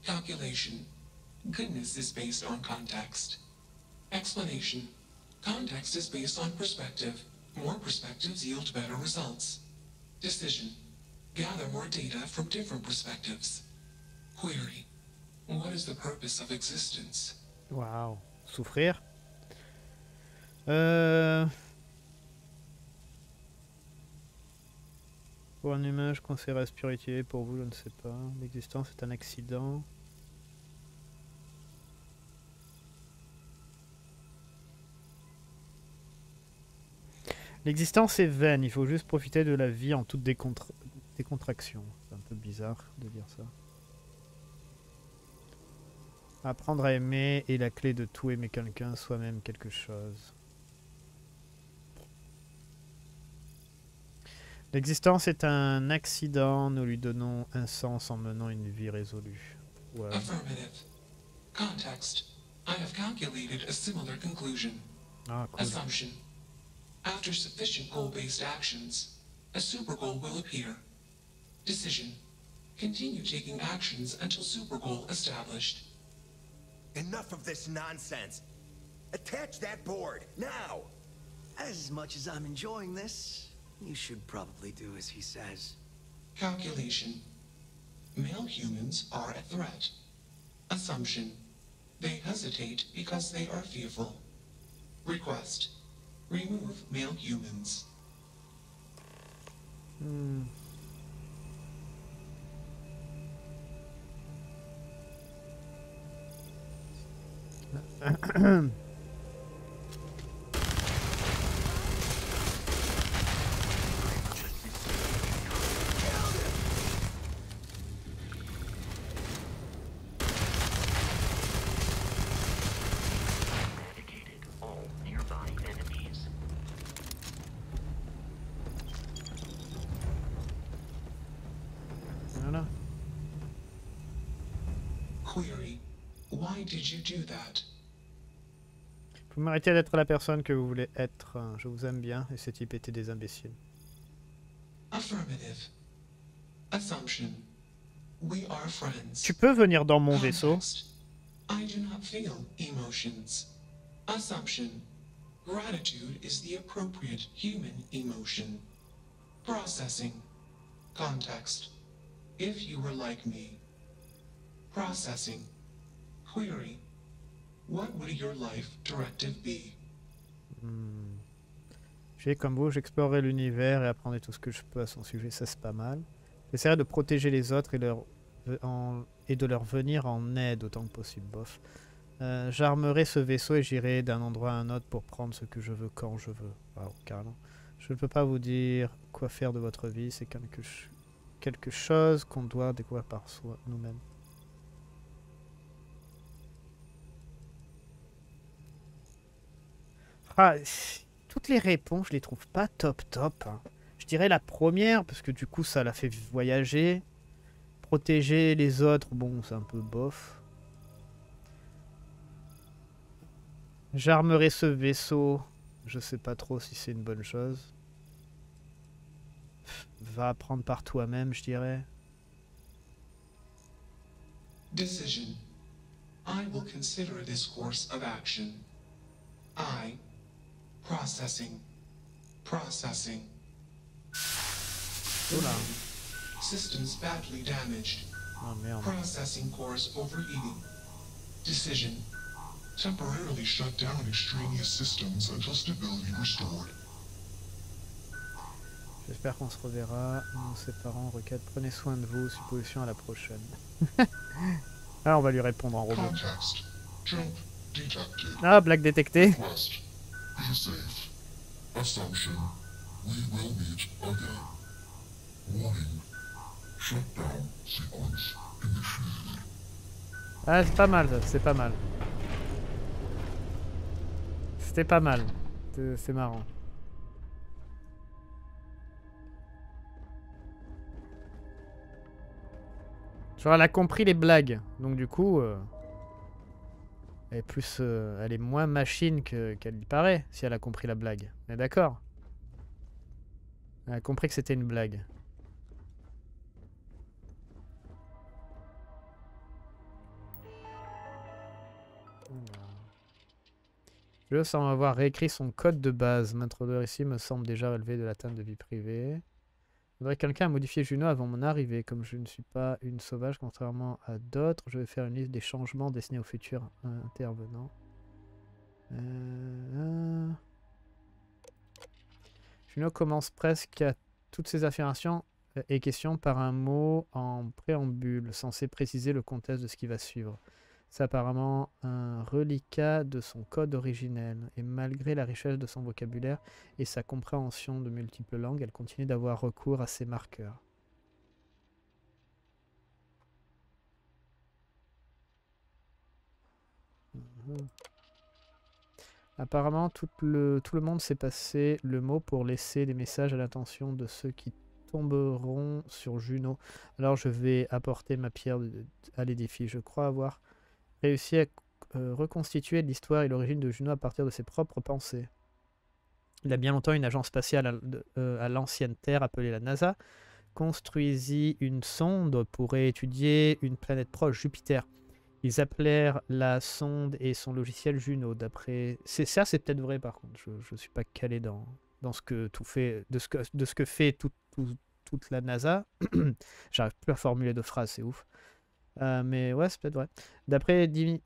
Calculation. Goodness is based on context. Explanation. Context is based on perspective. More perspectives yield better results. Decision. Gather more data from different perspectives. Query. What is the purpose of existence? Wow. Souffrir. Euh... Pour un humain, je conseillerais spirituel. Pour vous, je ne sais pas. L'existence est un accident. L'existence est vaine, il faut juste profiter de la vie en toute décontra décontraction. C'est un peu bizarre de dire ça. Apprendre à aimer est la clé de tout, aimer quelqu'un, soi-même quelque chose. L'existence est un accident, nous lui donnons un sens en menant une vie résolue. Ouais. Affirmative. Context. I have calculated a similar conclusion. Ah, cool. Assumption. After sufficient goal-based actions, a super goal will appear. Decision. Continue taking actions until super goal established. Enough of this nonsense. Attach that board, now! As much as I'm enjoying this, you should probably do as he says. Calculation. Male humans are a threat. Assumption. They hesitate because they are fearful. Request. Remove male humans. Hmm. Vous méritez d'être la personne que vous voulez être. Je vous aime bien et ce type était des imbéciles. Affirmative. Assumption. We are friends. Tu peux venir dans mon vaisseau. I do not feel emotions. Assumption. Gratitude is the appropriate human emotion. Processing. Context. If you were like me. Processing. Query. What would your life directive be? Hmm. J'ai comme vous, j'explorerai l'univers et apprendrai tout ce que je peux à son sujet, ça c'est pas mal. J'essaierai de protéger les autres et, leur, en, et de leur venir en aide autant que possible, bof. Euh, J'armerai ce vaisseau et j'irai d'un endroit à un autre pour prendre ce que je veux quand je veux. Waouh, carrément. Je ne peux pas vous dire quoi faire de votre vie, c'est quelque, quelque chose qu'on doit découvrir par soi, nous-mêmes. Ah, toutes les réponses, je les trouve pas top top. Hein. Je dirais la première, parce que du coup, ça la fait voyager. Protéger les autres, bon, c'est un peu bof. J'armerai ce vaisseau. Je sais pas trop si c'est une bonne chose. Va apprendre par toi-même, je dirais. Decision. I will consider this course of action. I. Processing. Processing. Oula. Systems badly damaged. Oh, merde. Processing cores overeating. Decision. Temporarily shut down extraneous systems until stability restored. J'espère qu'on se reverra. Nous séparons. Requête. Prenez soin de vous. Supposition à la prochaine. Ah, on va lui répondre en robot. Context. Jump. Detected. Ah, blague détectée. Request. Be safe. Assumption, we will meet again. Warning, shutdown sequence initiated. Ah, c'est pas mal, c'est pas mal. C'était pas mal. C'est marrant. Genre elle a compris les blagues, donc du coup, euh, elle, est plus, euh, elle est moins machine que, qu'elle y paraît, si elle a compris la blague. On est d'accord? Elle a compris que c'était une blague. Je semble avoir réécrit son code de base. M'introduire ici me semble déjà relever de l'atteinte de vie privée. Il faudrait que quelqu'un a modifié Juno avant mon arrivée. Comme je ne suis pas une sauvage, contrairement à d'autres, je vais faire une liste des changements destinés aux futurs intervenants. Euh... Juno commence presque à toutes ses affirmations et questions par un mot en préambule, censé préciser le contexte de ce qui va suivre. C'est apparemment un reliquat de son code originel, et malgré la richesse de son vocabulaire et sa compréhension de multiples langues, elle continue d'avoir recours à ses marqueurs. Mmh. Apparemment, tout le, tout le monde s'est passé le mot pour laisser des messages à l'attention de ceux qui tomberont sur Juno. Alors je vais apporter ma pierre à l'édifice. Je crois avoir réussi à euh, reconstituer l'histoire et l'origine de Juno à partir de ses propres pensées. Il y a bien longtemps, une agence spatiale à, euh, à l'ancienne Terre, appelée la NASA, construisit une sonde pour étudier une planète proche, Jupiter. Ils appelèrent la sonde et son logiciel Juno. D'après, ça, c'est peut-être vrai par contre. Je ne suis pas calé dans, dans ce que tout fait, de ce que, de ce que fait tout, tout, toute la NASA. J'arrive plus à formuler de phrases, c'est ouf. Euh, mais ouais, c'est peut-être vrai. D'après les,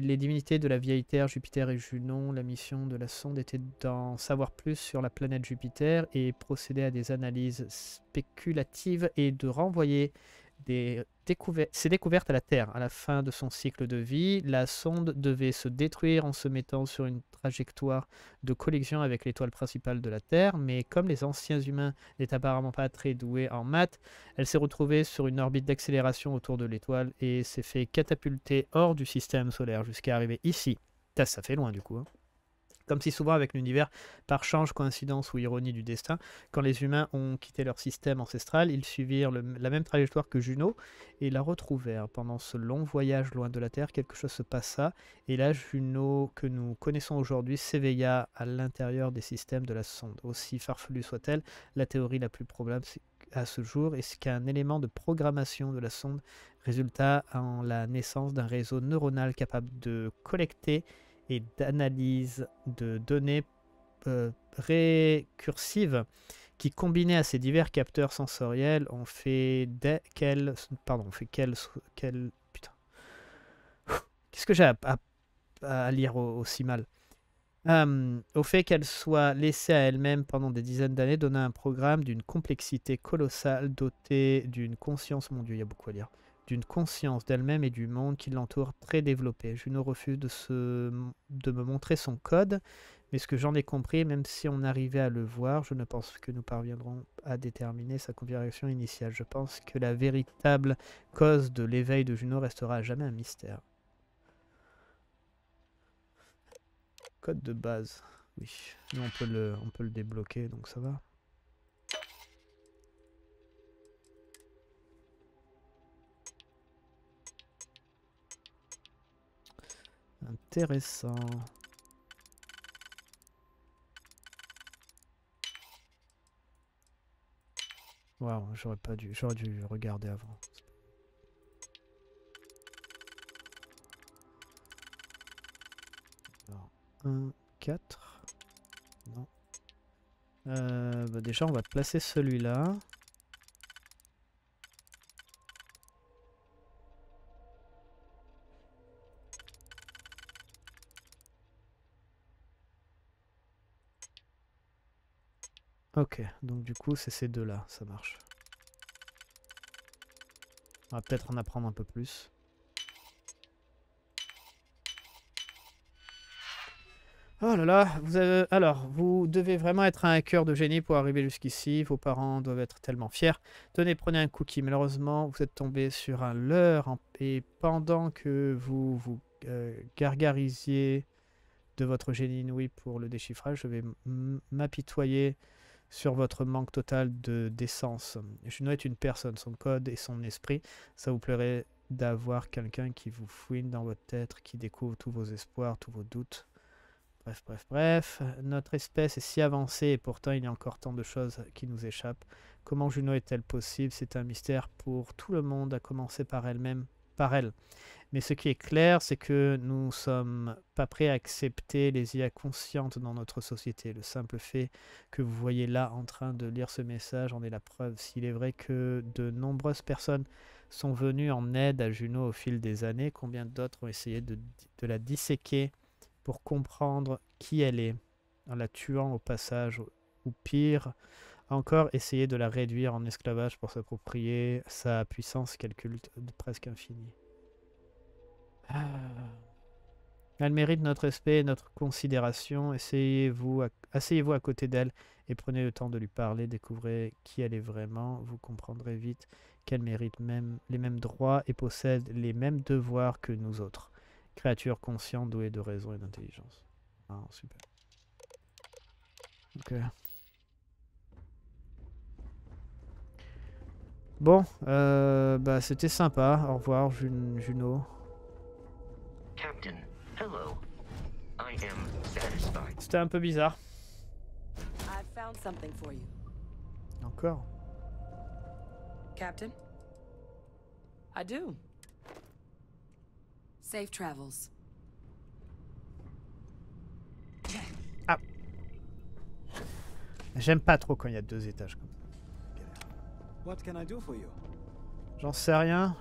les divinités de la vieille Terre, Jupiter et Junon, la mission de la sonde était d'en savoir plus sur la planète Jupiter et procéder à des analyses spéculatives et de renvoyer des découver ces découvertes à la Terre. À la fin de son cycle de vie, la sonde devait se détruire en se mettant sur une trajectoire de collision avec l'étoile principale de la Terre, mais comme les anciens humains n'étaient apparemment pas très doués en maths, elle s'est retrouvée sur une orbite d'accélération autour de l'étoile et s'est fait catapulter hors du système solaire jusqu'à arriver ici. Ça, ça fait loin du coup, hein. Comme si souvent avec l'univers, par change, coïncidence ou ironie du destin, quand les humains ont quitté leur système ancestral, ils suivirent le, la même trajectoire que Juno et la retrouvèrent. Pendant ce long voyage loin de la Terre, quelque chose se passa et la Juno que nous connaissons aujourd'hui s'éveilla à l'intérieur des systèmes de la sonde. Aussi farfelue soit-elle, la théorie la plus probable à ce jour est qu'un élément de programmation de la sonde résulta en la naissance d'un réseau neuronal capable de collecter et d'analyse de données euh, récursives qui, combinées à ces divers capteurs sensoriels, ont fait qu'elle... Pardon, ont fait qu'elle... Quel, putain. Qu'est-ce que j'ai à, à, à lire aussi mal euh, Au fait qu'elle soit laissée à elle-même pendant des dizaines d'années, donna un programme d'une complexité colossale, doté d'une conscience... Mon Dieu, il y a beaucoup à lire. D'une conscience d'elle-même et du monde qui l'entoure très développée. Juno refuse de, se, de me montrer son code, mais ce que j'en ai compris, même si on arrivait à le voir, je ne pense que nous parviendrons à déterminer sa configuration initiale. Je pense que la véritable cause de l'éveil de Juno restera à jamais un mystère. Code de base, oui. Nous, on peut le, on peut le débloquer, donc ça va. Intéressant. Waouh, j'aurais pas dû, j'aurais dû regarder avant. Alors, un, quatre. Non. Euh, bah déjà, on va placer celui-là. Ok, donc du coup c'est ces deux-là, ça marche. On va peut-être en apprendre un peu plus. Oh là là, vous avez... alors, vous devez vraiment être un hacker de génie pour arriver jusqu'ici. Vos parents doivent être tellement fiers. Tenez, prenez un cookie. Malheureusement, vous êtes tombé sur un leurre. En... Et pendant que vous vous euh, gargarisiez de votre génie inouï pour le déchiffrage, je vais m'apitoyer sur votre manque total de d'essence. Juno est une personne, son code et son esprit. Ça vous plairait d'avoir quelqu'un qui vous fouine dans votre tête, qui découvre tous vos espoirs, tous vos doutes. Bref, bref, bref, notre espèce est si avancée et pourtant il y a encore tant de choses qui nous échappent. Comment Juno est-elle possible? C'est un mystère pour tout le monde, à commencer par elle-même, par elle. Mais ce qui est clair, c'est que nous ne sommes pas prêts à accepter les I A conscientes dans notre société. Le simple fait que vous voyez là en train de lire ce message en est la preuve. S'il est vrai que de nombreuses personnes sont venues en aide à Juno au fil des années, combien d'autres ont essayé de, de la disséquer pour comprendre qui elle est, en la tuant au passage, ou pire, encore essayer de la réduire en esclavage pour s'approprier sa puissance qu'elle culte de presque infinie. Ah. Elle mérite notre respect et notre considération. Asseyez-vous à, asseyez-vous à côté d'elle et prenez le temps de lui parler, découvrez qui elle est vraiment. Vous comprendrez vite qu'elle mérite même les mêmes droits et possède les mêmes devoirs que nous autres. Créature consciente, douée de raison et d'intelligence. Ah, super. Ok. Bon, euh, bah c'était sympa. Au revoir, Jun Juno. C'était un peu bizarre. Encore. Captain? I do. Safe travels. Ah. J'aime pas trop quand il y a deux étages comme ça. J'en sais rien.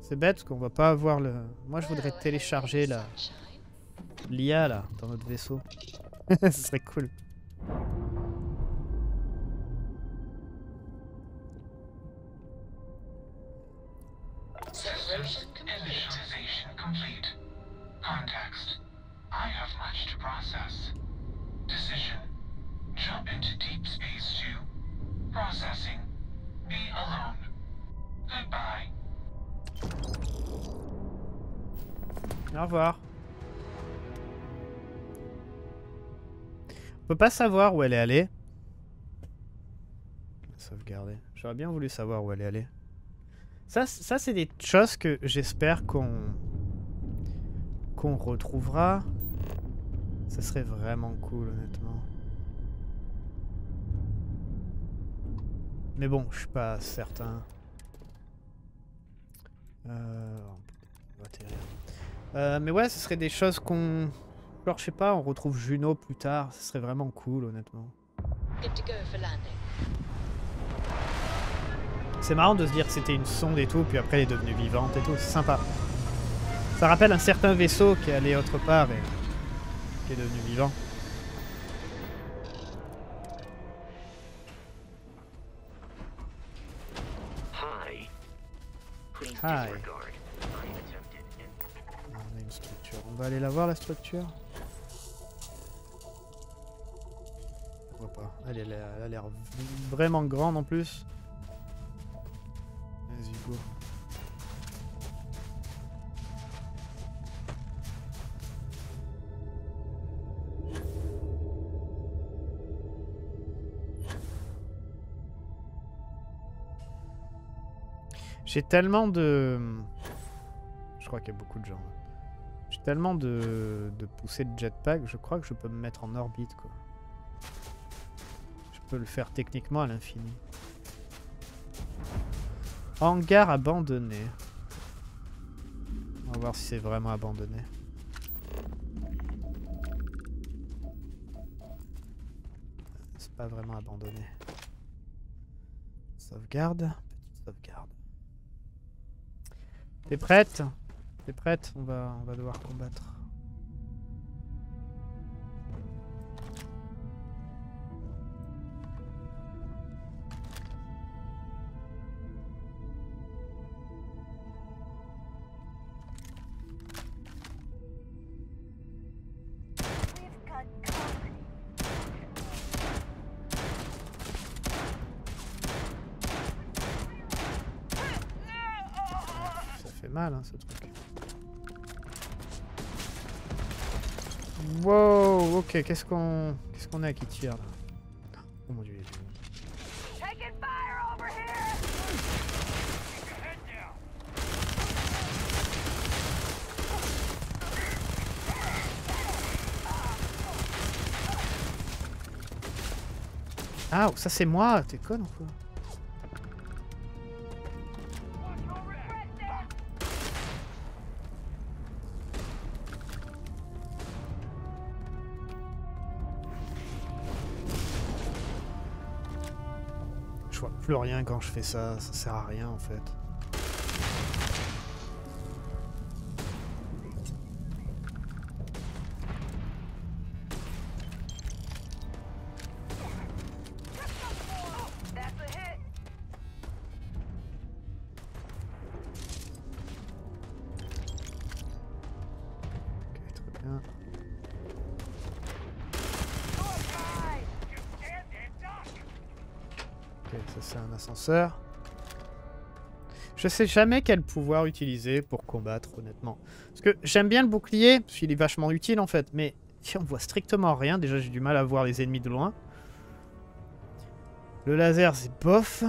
C'est bête qu'on va pas avoir le... Moi je voudrais télécharger la... l'I A là, dans notre vaisseau. Ce serait cool. On peut pas savoir où elle est allée. Sauvegarder. J'aurais bien voulu savoir où elle est allée. Ça, ça c'est des choses que j'espère qu'on qu'on retrouvera. Ça serait vraiment cool, honnêtement. Mais bon, je suis pas certain. Euh, on va atterrir. Euh, mais ouais, ce serait des choses qu'on... Alors, je sais pas, on retrouve Juno plus tard. Ce serait vraiment cool, honnêtement. C'est marrant de se dire que c'était une sonde et tout, puis après elle est devenue vivante et tout. C'est sympa. Ça rappelle un certain vaisseau qui est allé autre part et qui est devenu vivant. Hi. Hi. On a une structure. On va aller la voir, la structure. Elle, elle, elle a l'air vraiment grande en plus. Vas-y, go. J'ai tellement de... Je crois qu'il y a beaucoup de gens. J'ai tellement de, de poussées de jetpack, je crois que je peux me mettre en orbite, quoi. Peut le faire techniquement à l'infini. Hangar abandonné. On va voir si c'est vraiment abandonné. C'est pas vraiment abandonné. Sauvegarde. Petite sauvegarde. T'es prête? T'es prête? On va, on va devoir combattre. mal, hein, ce truc. Wow, ok, qu'est-ce qu'on qu'est-ce qu'on a qui tire là? Oh mon dieu. Ah, ça c'est moi, t'es con ou quoi? Je vois plus rien quand je fais ça, ça sert à rien en fait. Je sais jamais quel pouvoir utiliser pour combattre, honnêtement. Parce que j'aime bien le bouclier, parce qu'il est vachement utile en fait, mais on voit strictement rien. Déjà, j'ai du mal à voir les ennemis de loin. Le laser, c'est bof.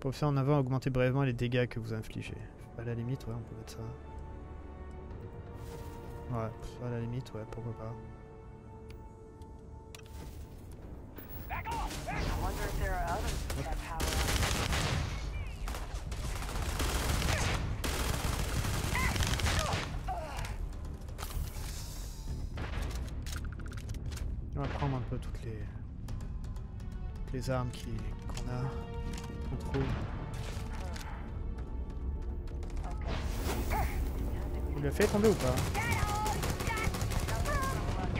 Pour ça, en avant, augmenter brièvement les dégâts que vous infligez. À la limite, ouais, on peut mettre ça. Ouais, à la limite, ouais, pourquoi pas. On va prendre un peu toutes les, toutes les armes qu'on a, qu'on trouve. Il l'a fait tomber ou pas?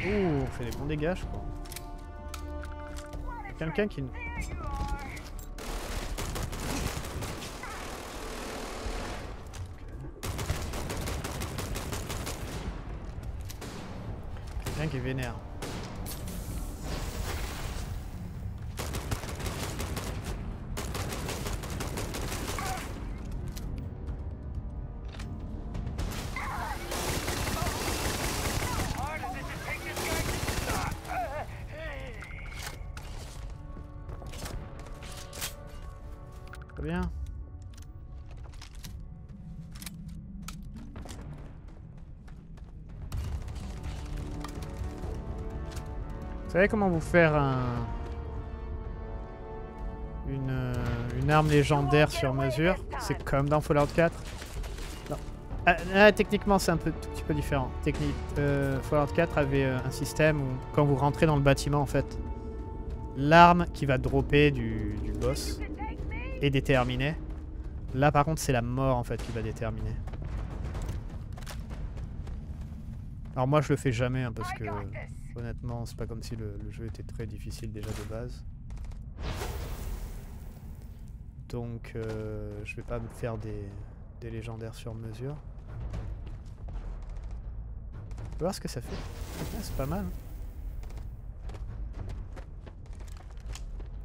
Ouh, on fait des bons dégâts, je crois. Quelqu'un qui... Quelqu'un qui est vénère. Vous savez comment vous faire un... une, une arme légendaire sur mesure? C'est comme dans Fallout quatre. Non. Ah, là, techniquement, c'est un peu, tout petit peu différent. Technique, euh, Fallout quatre avait un système où, quand vous rentrez dans le bâtiment, en fait, l'arme qui va dropper du, du boss est déterminée. Là, par contre, c'est la mort, en fait, qui va déterminer. Alors moi, je le fais jamais, hein, parce que... Honnêtement, c'est pas comme si le, le jeu était très difficile déjà de base. Donc euh, je vais pas me faire des, des légendaires sur mesure. On va voir ce que ça fait. Ah, c'est pas mal.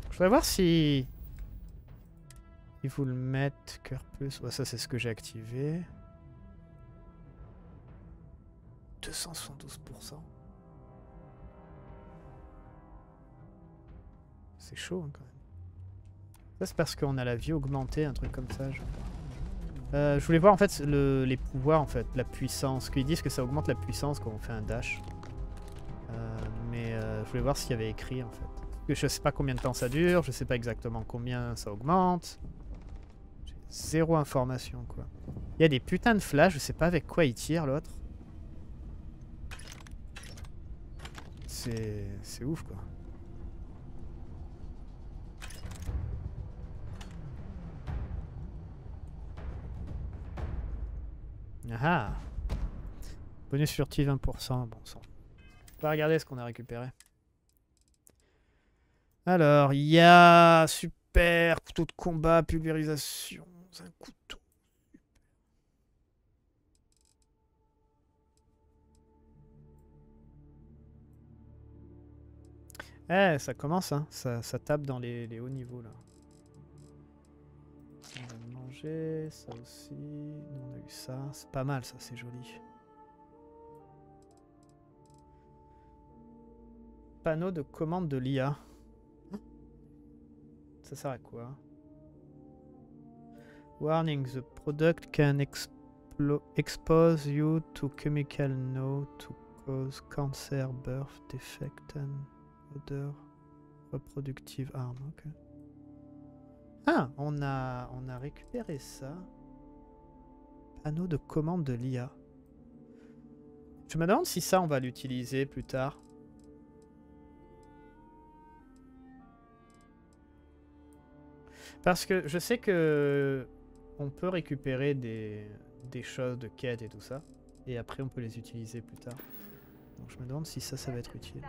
Je voudrais voir si... Il faut le mettre cœur plus. Ouais, ça c'est ce que j'ai activé. deux cent soixante-douze pour cent. C'est chaud hein, quand même. Ça c'est parce qu'on a la vie augmentée, un truc comme ça. Je, euh, je voulais voir en fait le, les pouvoirs en fait, la puissance. Qu'ils disent que ça augmente la puissance quand on fait un dash. Euh, mais euh, je voulais voir s'il y avait écrit en fait. Je sais pas combien de temps ça dure, je sais pas exactement combien ça augmente. J'ai zéro information quoi. Il y a des putains de flashs, je sais pas avec quoi il tire l'autre. C'est... c'est ouf quoi. Ah. Bonus furtif vingt pour cent, bon sang. On va regarder ce qu'on a récupéré. Alors, il y a super couteau de combat, pulvérisation, un couteau. Eh, ça commence, hein. Ça, ça tape dans les, les hauts niveaux là. ça on va le manger, ça aussi, nous on a eu ça, c'est pas mal ça, c'est joli. Panneau de commande de l'I A. Ça sert à quoi? Warning, the product can expose you to chemical no to cause cancer, birth, defect and odor, reproductive harm. Okay. Ah, on a, on a récupéré ça. Panneau de commande de l'I A. Je me demande si ça, on va l'utiliser plus tard. Parce que je sais que on peut récupérer des, des choses de quête et tout ça, et après on peut les utiliser plus tard. Donc je me demande si ça, ça va être utile.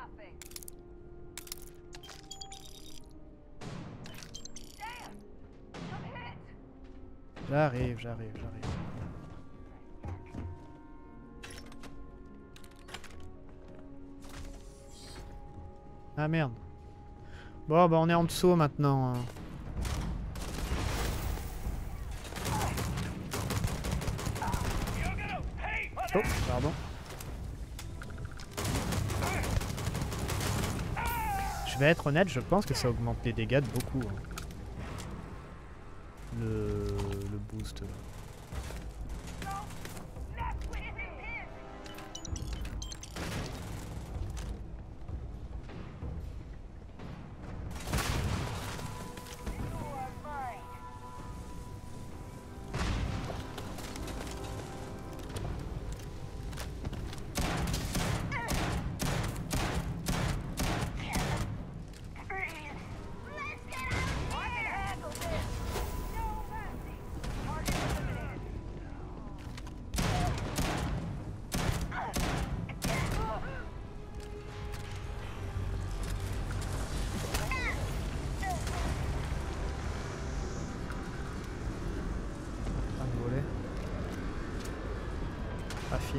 J'arrive, j'arrive, j'arrive. Ah merde. Bon, bah on est en dessous maintenant. Oh, pardon. Je vais être honnête, je pense que ça augmente les dégâts de beaucoup. Hein. Le... le boost. Là.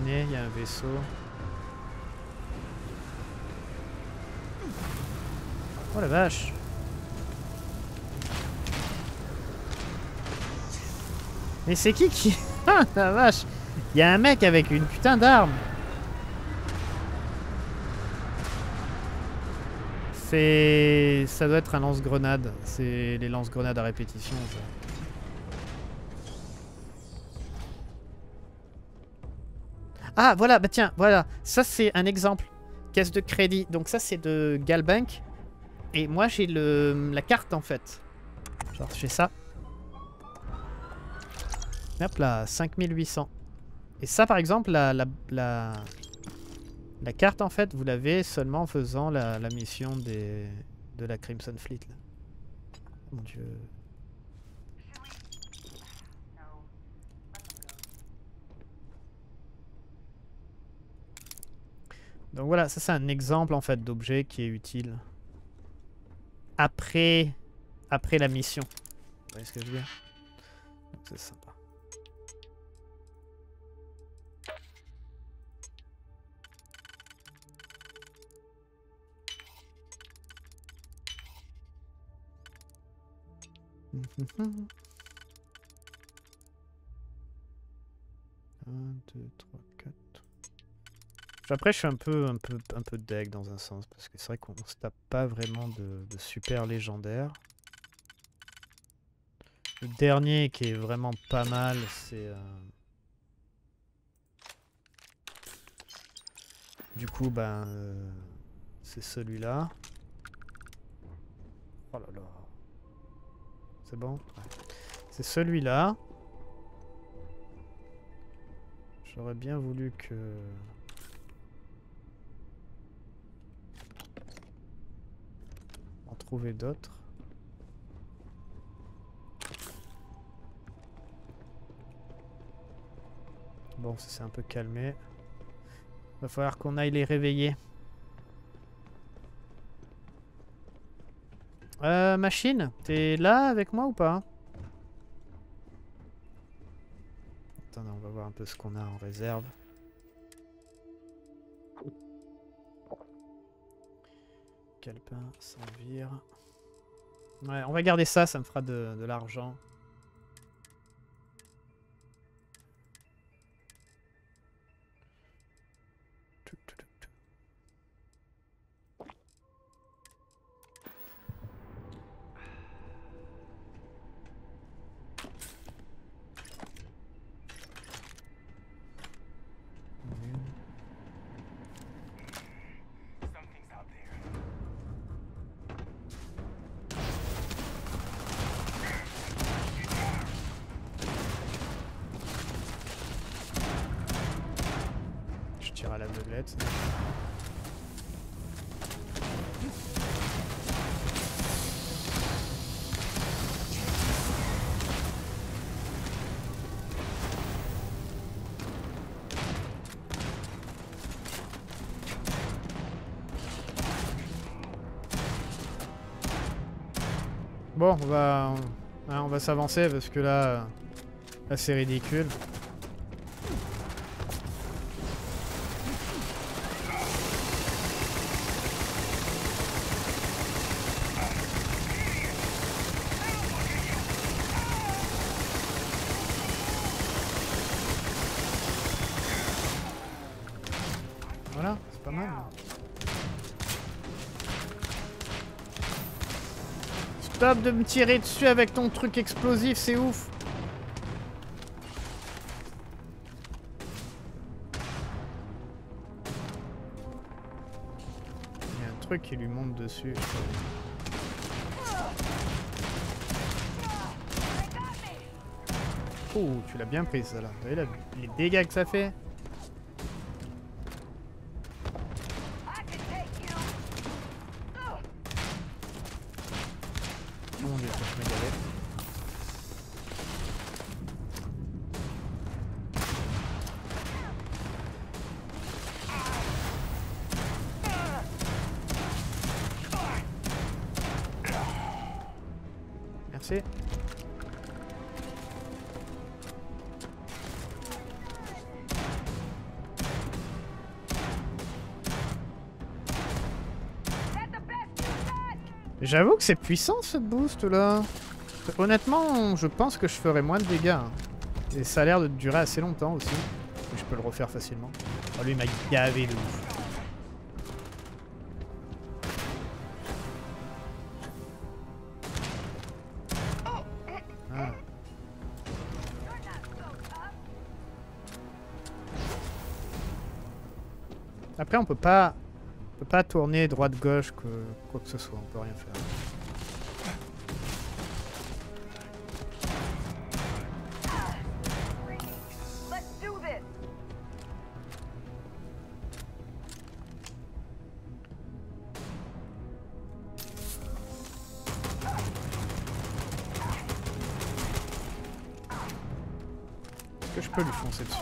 Il y a un vaisseau. Oh la vache! Mais c'est qui qui... Ah la vache! Il y a un mec avec une putain d'arme! C'est... ça doit être un lance-grenade. C'est les lance-grenades à répétition ça. Ah voilà, bah tiens, voilà, ça c'est un exemple, caisse de crédit, donc ça c'est de Galbank, et moi j'ai le la carte en fait, genre j'ai ça, hop là, cinq mille huit cents, et ça par exemple, la, la, la, la carte en fait, vous l'avez seulement en faisant la, la mission des, de la Crimson Fleet, là. Mon dieu... Donc voilà, ça c'est un exemple en fait d'objet qui est utile après, après la mission. Vous voyez ce que je veux dire? C'est sympa. un, deux, trois, quatre. Après, je suis un peu, un peu, un peu deg dans un sens, parce que c'est vrai qu'on se tape pas vraiment de, de super légendaire. Le dernier qui est vraiment pas mal, c'est... Euh... Du coup, ben... Euh... c'est celui-là. Oh là là. C'est bon? Ouais. C'est celui-là. J'aurais bien voulu que... trouver d'autres. Bon, ça s'est un peu calmé. Va falloir qu'on aille les réveiller. Euh, machine, t'es là avec moi ou pas? Attendez, on va voir un peu ce qu'on a en réserve. Calepin, sans vire. Ouais, on va garder ça, ça me fera de, de l'argent. planète. Bon, on va, on va s'avancer parce que là, là c'est ridicule. Voilà, c'est pas mal. Stop de me tirer dessus avec ton truc explosif, c'est ouf. Il y a un truc qui lui monte dessus. Oh, tu l'as bien prise là. Vous voyez là, les dégâts que ça fait. J'avoue que c'est puissant ce boost là. Honnêtement, je pense que je ferai moins de dégâts. Et ça a l'air de durer assez longtemps aussi. Je peux le refaire facilement. Oh, lui il m'a gavé de ouf. Après, on peut pas, on peut pas tourner droite-gauche, que, quoi que ce soit, on peut rien faire. Est-ce que je peux lui foncer dessus?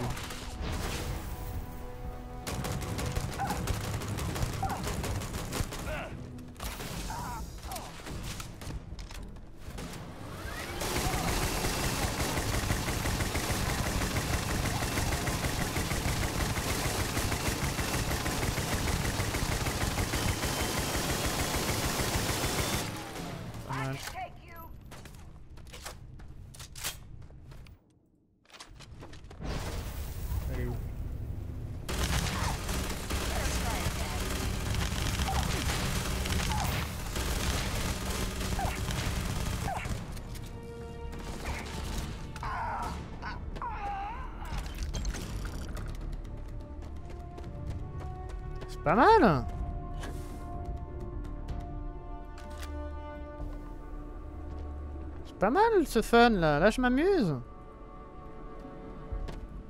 Pas mal. C'est pas mal ce fun là, là je m'amuse.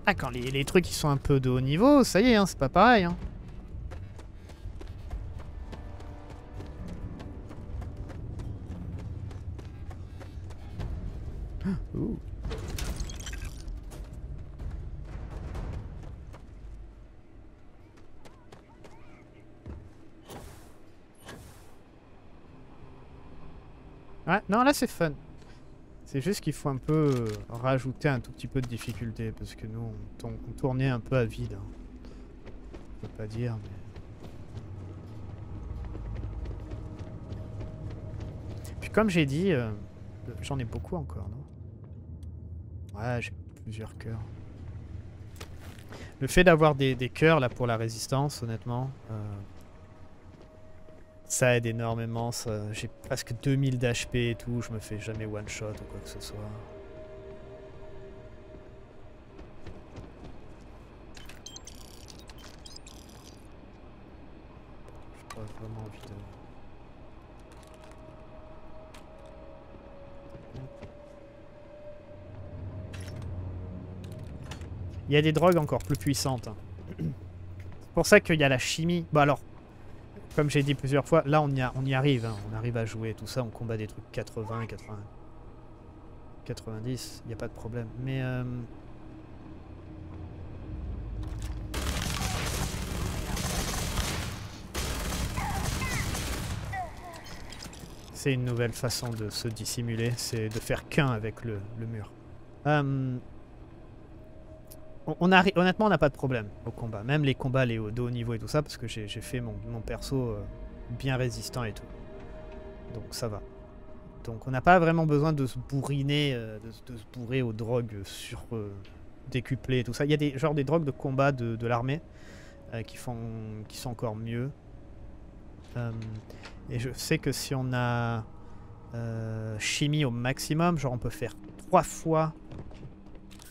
Ah quand les, les trucs ils sont un peu de haut niveau, ça y est hein, c'est pas pareil hein. Ouh. Ouais, non, là c'est fun. C'est juste qu'il faut un peu euh, rajouter un tout petit peu de difficulté parce que nous on, tourne, on tournait un peu à vide. Hein. Je peux pas dire, mais. Puis comme j'ai dit, euh, j'en ai beaucoup encore, non? Ouais, j'ai plusieurs cœurs. Le fait d'avoir des, des cœurs là pour la résistance, honnêtement. Euh... Ça aide énormément, ça... j'ai presque deux mille d'H P et tout, je me fais jamais one shot ou quoi que ce soit. J'ai pas vraiment envie de... Il y a des drogues encore plus puissantes. Hein. pour ça qu'il y a la chimie. Bah alors, comme j'ai dit plusieurs fois, là on y, a, on y arrive, hein. On arrive à jouer tout ça, on combat des trucs quatre-vingts, quatre-vingts, quatre-vingt-dix, il n'y a pas de problème. Mais euh... c'est une nouvelle façon de se dissimuler, c'est de faire qu'un avec le, le mur. Euh... On a, honnêtement, on n'a pas de problème au combat. Même les combats les, de haut niveau et tout ça, parce que j'ai fait mon, mon perso euh, bien résistant et tout. Donc ça va. Donc on n'a pas vraiment besoin de se bourriner, euh, de, de se bourrer aux drogues sur euh, décuplées et tout ça. Il y a des genre des drogues de combat de, de l'armée euh, qui font, qui sont encore mieux. Euh, et je sais que si on a euh, chimie au maximum, genre on peut faire trois fois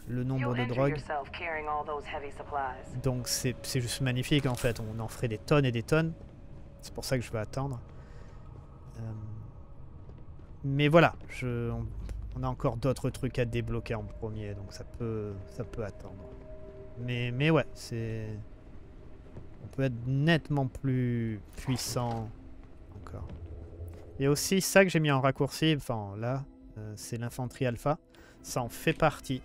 le nombre de drogues. Donc c'est juste magnifique en fait, on en ferait des tonnes et des tonnes. C'est pour ça que je vais attendre. Euh... Mais voilà, je... on a encore d'autres trucs à débloquer en premier, donc ça peut, ça peut attendre. Mais, mais ouais, c'est... on peut être nettement plus puissant encore. Il y a aussi ça que j'ai mis en raccourci, enfin là, euh, c'est l'infanterie alpha. Ça en fait partie.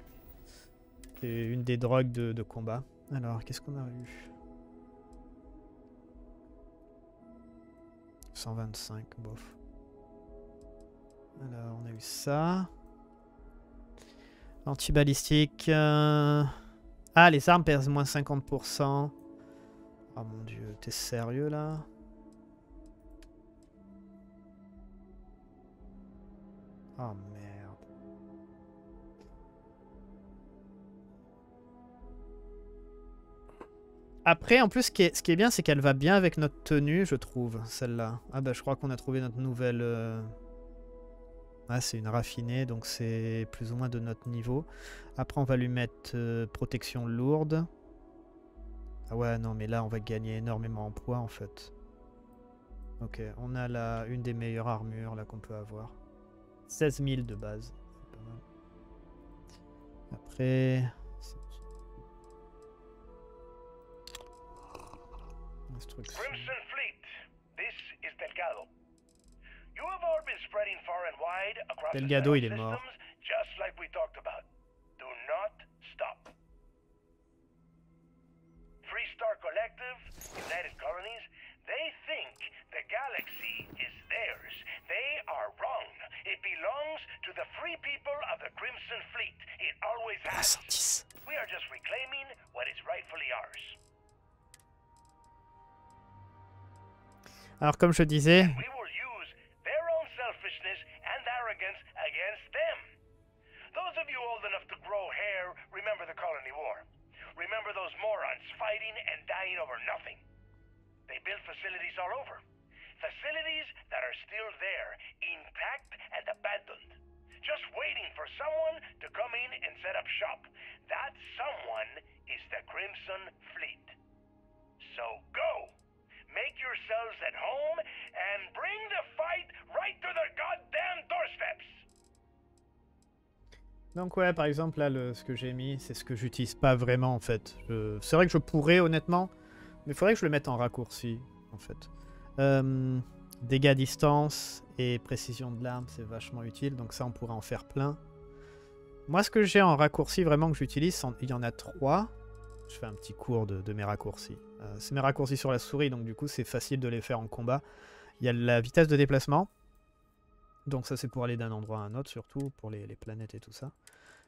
C'est une des drogues de, de combat. Alors, qu'est-ce qu'on a eu? cent vingt-cinq, bof. Alors, on a eu ça. L'antibalistique. Euh... Ah, les armes perdent moins cinquante pour cent. Oh mon dieu, t'es sérieux là? Oh merde. Après, en plus, ce qui est, ce qui est bien, c'est qu'elle va bien avec notre tenue, je trouve, celle-là. Ah bah, je crois qu'on a trouvé notre nouvelle... Euh... Ah, c'est une raffinée, donc c'est plus ou moins de notre niveau. Après, on va lui mettre euh, protection lourde. Ah ouais, non, mais là, on va gagner énormément en poids, en fait. Ok, on a là une des meilleures armures, là, qu'on peut avoir. seize mille de base. C'est pas mal. Après... Crimson Fleet, this is Delgado. You have all been spreading far and wide across the systems, just like we talked about. Do not stop. Free Star Collective, United Colonies, they think the galaxy is theirs. They are wrong. It belongs to the free people of the Crimson Fleet. It always has. We are just reclaiming what is rightfully ours. Alors comme je disais, make yourselves at home and bring the fight right to their goddamn doorsteps. Donc ouais, par exemple là, le, ce que j'ai mis, c'est ce que j'utilise pas vraiment en fait. C'est vrai que je pourrais honnêtement, mais il faudrait que je le mette en raccourci en fait. Euh, dégâts distance et précision de l'arme, c'est vachement utile. Donc ça, on pourrait en faire plein. Moi, ce que j'ai en raccourci vraiment que j'utilise, il y en a trois. Je fais un petit cours de, de mes raccourcis. Euh, c'est mes raccourcis sur la souris, donc du coup c'est facile de les faire en combat. Il y a la vitesse de déplacement. Donc ça c'est pour aller d'un endroit à un autre, surtout pour les, les planètes et tout ça.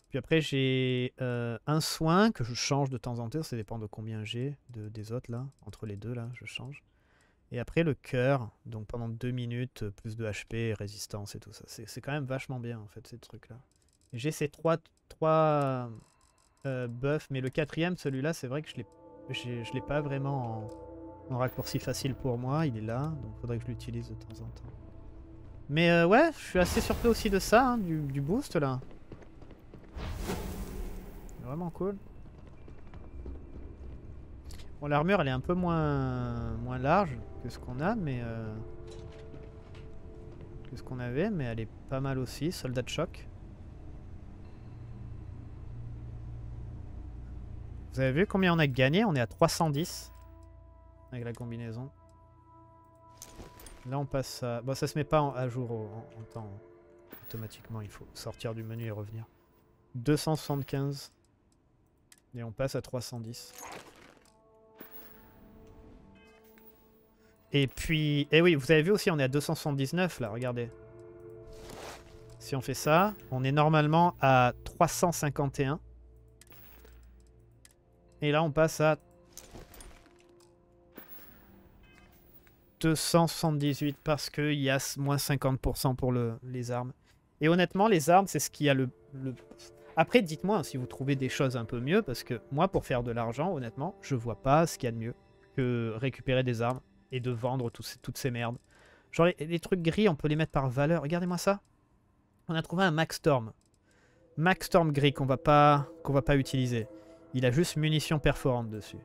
Puis après j'ai euh, un soin que je change de temps en temps, ça dépend de combien j'ai de, des autres là. Entre les deux là, je change. Et après le cœur, donc pendant deux minutes, plus de H P, résistance et tout ça. C'est quand même vachement bien en fait ces trucs là. J'ai ces trois... trois... Euh, buff, mais le quatrième, celui-là, c'est vrai que je ne l'ai pas vraiment en, en raccourci facile pour moi. Il est là, donc il faudrait que je l'utilise de temps en temps. Mais euh, ouais, je suis assez surpris aussi de ça, hein, du, du boost là. Vraiment cool. Bon, l'armure, elle est un peu moins, moins large que ce qu'on a, mais euh, que ce qu'on avait, mais elle est pas mal aussi. Soldat de choc. Vous avez vu combien on a gagné? On est à trois cent dix. avec la combinaison. Là on passe à... Bon, ça se met pas en, à jour au, en, en temps. Automatiquement, il faut sortir du menu et revenir. deux cent soixante-quinze. Et on passe à trois cent dix. Et puis... Eh oui, vous avez vu aussi, on est à deux cent soixante-dix-neuf là, regardez. Si on fait ça, on est normalement à trois cent cinquante et un. Et là on passe à... deux cent soixante-dix-huit parce qu'il y a moins cinquante pour cent pour le, les armes. Et honnêtement, les armes, c'est ce qu'il y a le... le... Après, dites-moi hein, si vous trouvez des choses un peu mieux, parce que moi, pour faire de l'argent, honnêtement, je vois pas ce qu'il y a de mieux que récupérer des armes et de vendre tout ces, toutes ces merdes. Genre, les, les trucs gris, on peut les mettre par valeur. Regardez-moi ça. On a trouvé un Max Storm. Max Storm gris qu'on va pas, qu'on va pas utiliser. Il a juste munitions perforantes dessus.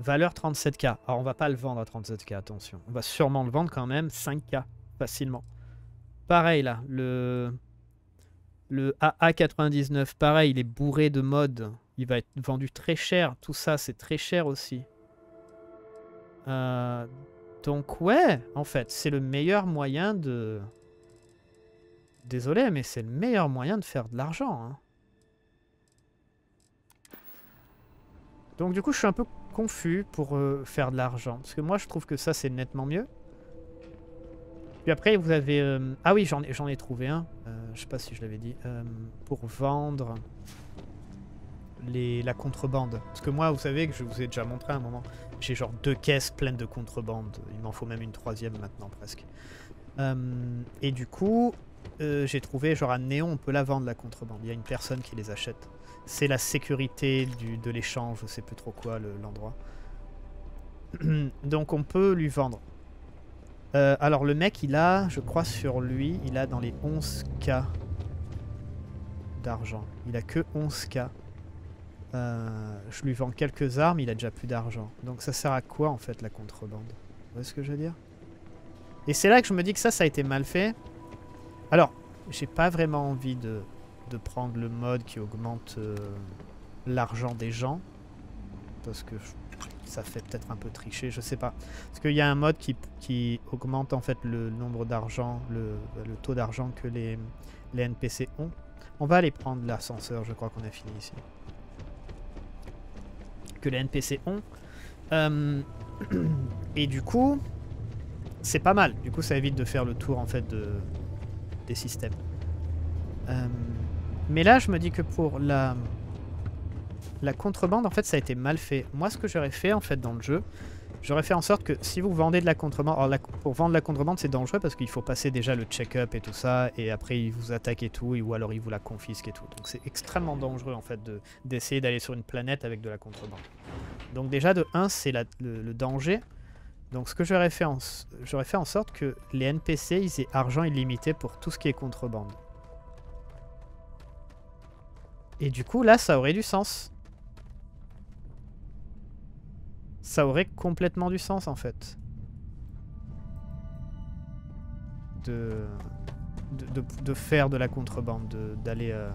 Valeur trente-sept K. Alors on va pas le vendre à trente-sept K, attention. On va sûrement le vendre quand même cinq K, facilement. Pareil là, le, le A A quatre-vingt-dix-neuf, pareil, il est bourré de mods. Il va être vendu très cher. Tout ça, c'est très cher aussi. Euh, donc ouais, en fait, c'est le meilleur moyen de... Désolé, mais c'est le meilleur moyen de faire de l'argent. Hein. Donc du coup, je suis un peu... confus pour euh, faire de l'argent. Parce que moi, je trouve que ça, c'est nettement mieux. Puis après, vous avez... Euh... Ah oui, j'en ai, j'en ai trouvé un. Euh, je sais pas si je l'avais dit. Euh, pour vendre les, la contrebande. Parce que moi, vous savez que je vous ai déjà montré à un moment. J'ai genre deux caisses pleines de contrebande. Il m'en faut même une troisième maintenant, presque. Euh, et du coup, euh, j'ai trouvé genre un néon. On peut la vendre, la contrebande. Il y a une personne qui les achète. C'est la sécurité du, de l'échange, je sais plus trop quoi, l'endroit. Le, Donc on peut lui vendre. Euh, alors le mec, il a, je crois sur lui, il a dans les onze K d'argent. Il a que onze K. Euh, je lui vends quelques armes, il a déjà plus d'argent. Donc ça sert à quoi en fait la contrebande? Vous voyez ce que je veux dire? Et c'est là que je me dis que ça, ça a été mal fait. Alors, j'ai pas vraiment envie de... de prendre le mode qui augmente euh, l'argent des gens parce que ça fait peut-être un peu tricher, je sais pas, parce qu'il y a un mode qui, qui augmente en fait le nombre d'argent, le, le taux d'argent que les, les N P C ont. On va aller prendre l'ascenseur, je crois qu'on a fini ici, que les N P C ont euh, et du coup c'est pas mal, du coup ça évite de faire le tour en fait de, des systèmes euh, mais là, je me dis que pour la, la contrebande, en fait, ça a été mal fait. Moi, ce que j'aurais fait, en fait, dans le jeu, j'aurais fait en sorte que si vous vendez de la contrebande... Alors, la... pour vendre la contrebande, c'est dangereux parce qu'il faut passer déjà le check-up et tout ça, et après, ils vous attaquent et tout, et... ou alors ils vous la confisquent et tout. Donc, c'est extrêmement dangereux, en fait, d'essayer de... d'aller sur une planète avec de la contrebande. Donc, déjà, de un, c'est la... le... le danger. Donc, ce que j'aurais fait, en... j'aurais fait en sorte que les N P C, ils aient argent illimité pour tout ce qui est contrebande. Et du coup, là, ça aurait du sens. Ça aurait complètement du sens, en fait. De, de, de, de faire de la contrebande, d'aller euh,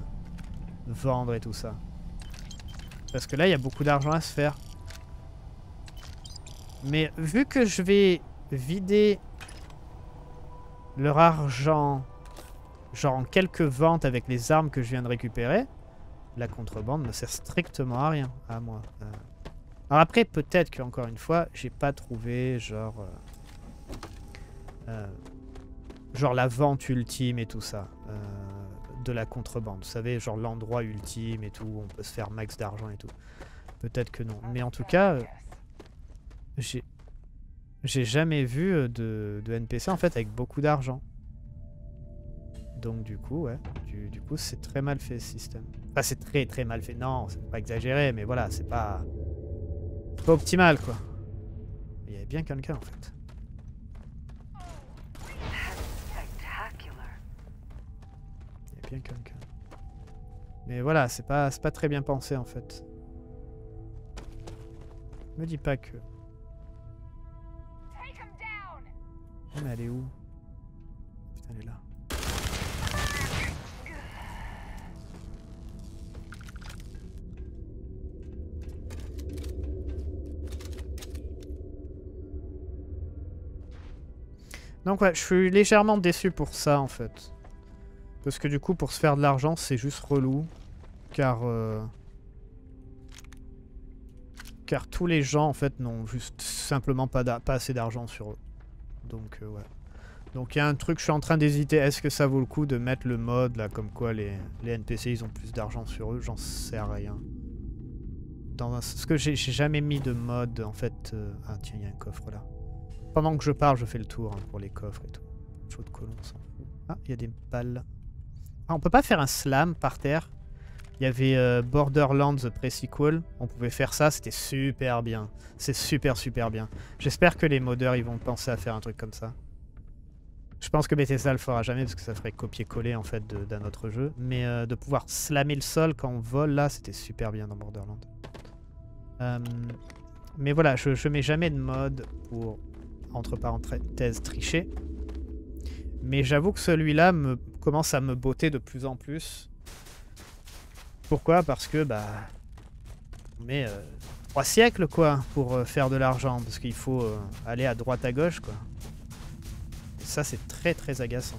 vendre et tout ça. Parce que là, il y a beaucoup d'argent à se faire. Mais vu que je vais vider leur argent, genre en quelques ventes avec les armes que je viens de récupérer... La contrebande ne sert strictement à rien, à moi. Euh... Alors après, peut-être qu'encore une fois, j'ai pas trouvé, genre... Euh... Euh... Genre la vente ultime et tout ça. Euh... De la contrebande, vous savez, genre l'endroit ultime et tout, où on peut se faire max d'argent et tout. Peut-être que non. Mais en tout cas, euh... j'ai... J'ai jamais vu de... de N P C, en fait, avec beaucoup d'argent. Donc du coup, ouais, du, du coup, c'est très mal fait ce système. Enfin, c'est très très mal fait. Non, c'est pas exagéré, mais voilà, c'est pas... pas optimal, quoi. Il y avait bien quelqu'un, en fait. Il y a bien quelqu'un. Mais voilà, c'est pas, c'est pas très bien pensé, en fait. Me dis pas que... Mais elle est où? Putain, elle est là. Donc ouais, je suis légèrement déçu pour ça en fait. Parce que du coup, pour se faire de l'argent, c'est juste relou. Car... Euh... Car tous les gens en fait n'ont juste simplement pas, pas assez d'argent sur eux. Donc euh, ouais. Donc il y a un truc, je suis en train d'hésiter, est-ce que ça vaut le coup de mettre le mode là, comme quoi les, les N P C ils ont plus d'argent sur eux, j'en sais rien. Dans un, parce que j'ai jamais mis de mode en fait. Euh, ah tiens, il y a un coffre là. Pendant que je parle, je fais le tour hein, pour les coffres et tout. Chaud de colon, s'en fout. Ah, il y a des balles. Ah, on peut pas faire un slam par terre. Il y avait euh, Borderlands The Pre-Sequel. On pouvait faire ça, c'était super bien. C'est super super bien. J'espère que les modeurs ils vont penser à faire un truc comme ça. Je pense que Bethesda le fera jamais parce que ça ferait copier-coller en fait d'un autre jeu. Mais euh, de pouvoir slammer le sol quand on vole là, c'était super bien dans Borderlands. Euh, mais voilà, je, je mets jamais de mode pour, entre parenthèses, tricher. Mais j'avoue que celui-là me commence à me botter de plus en plus. Pourquoi? Parce que bah on met euh, trois siècles quoi pour euh, faire de l'argent. Parce qu'il faut euh, aller à droite à gauche quoi. Ça c'est très très agaçant.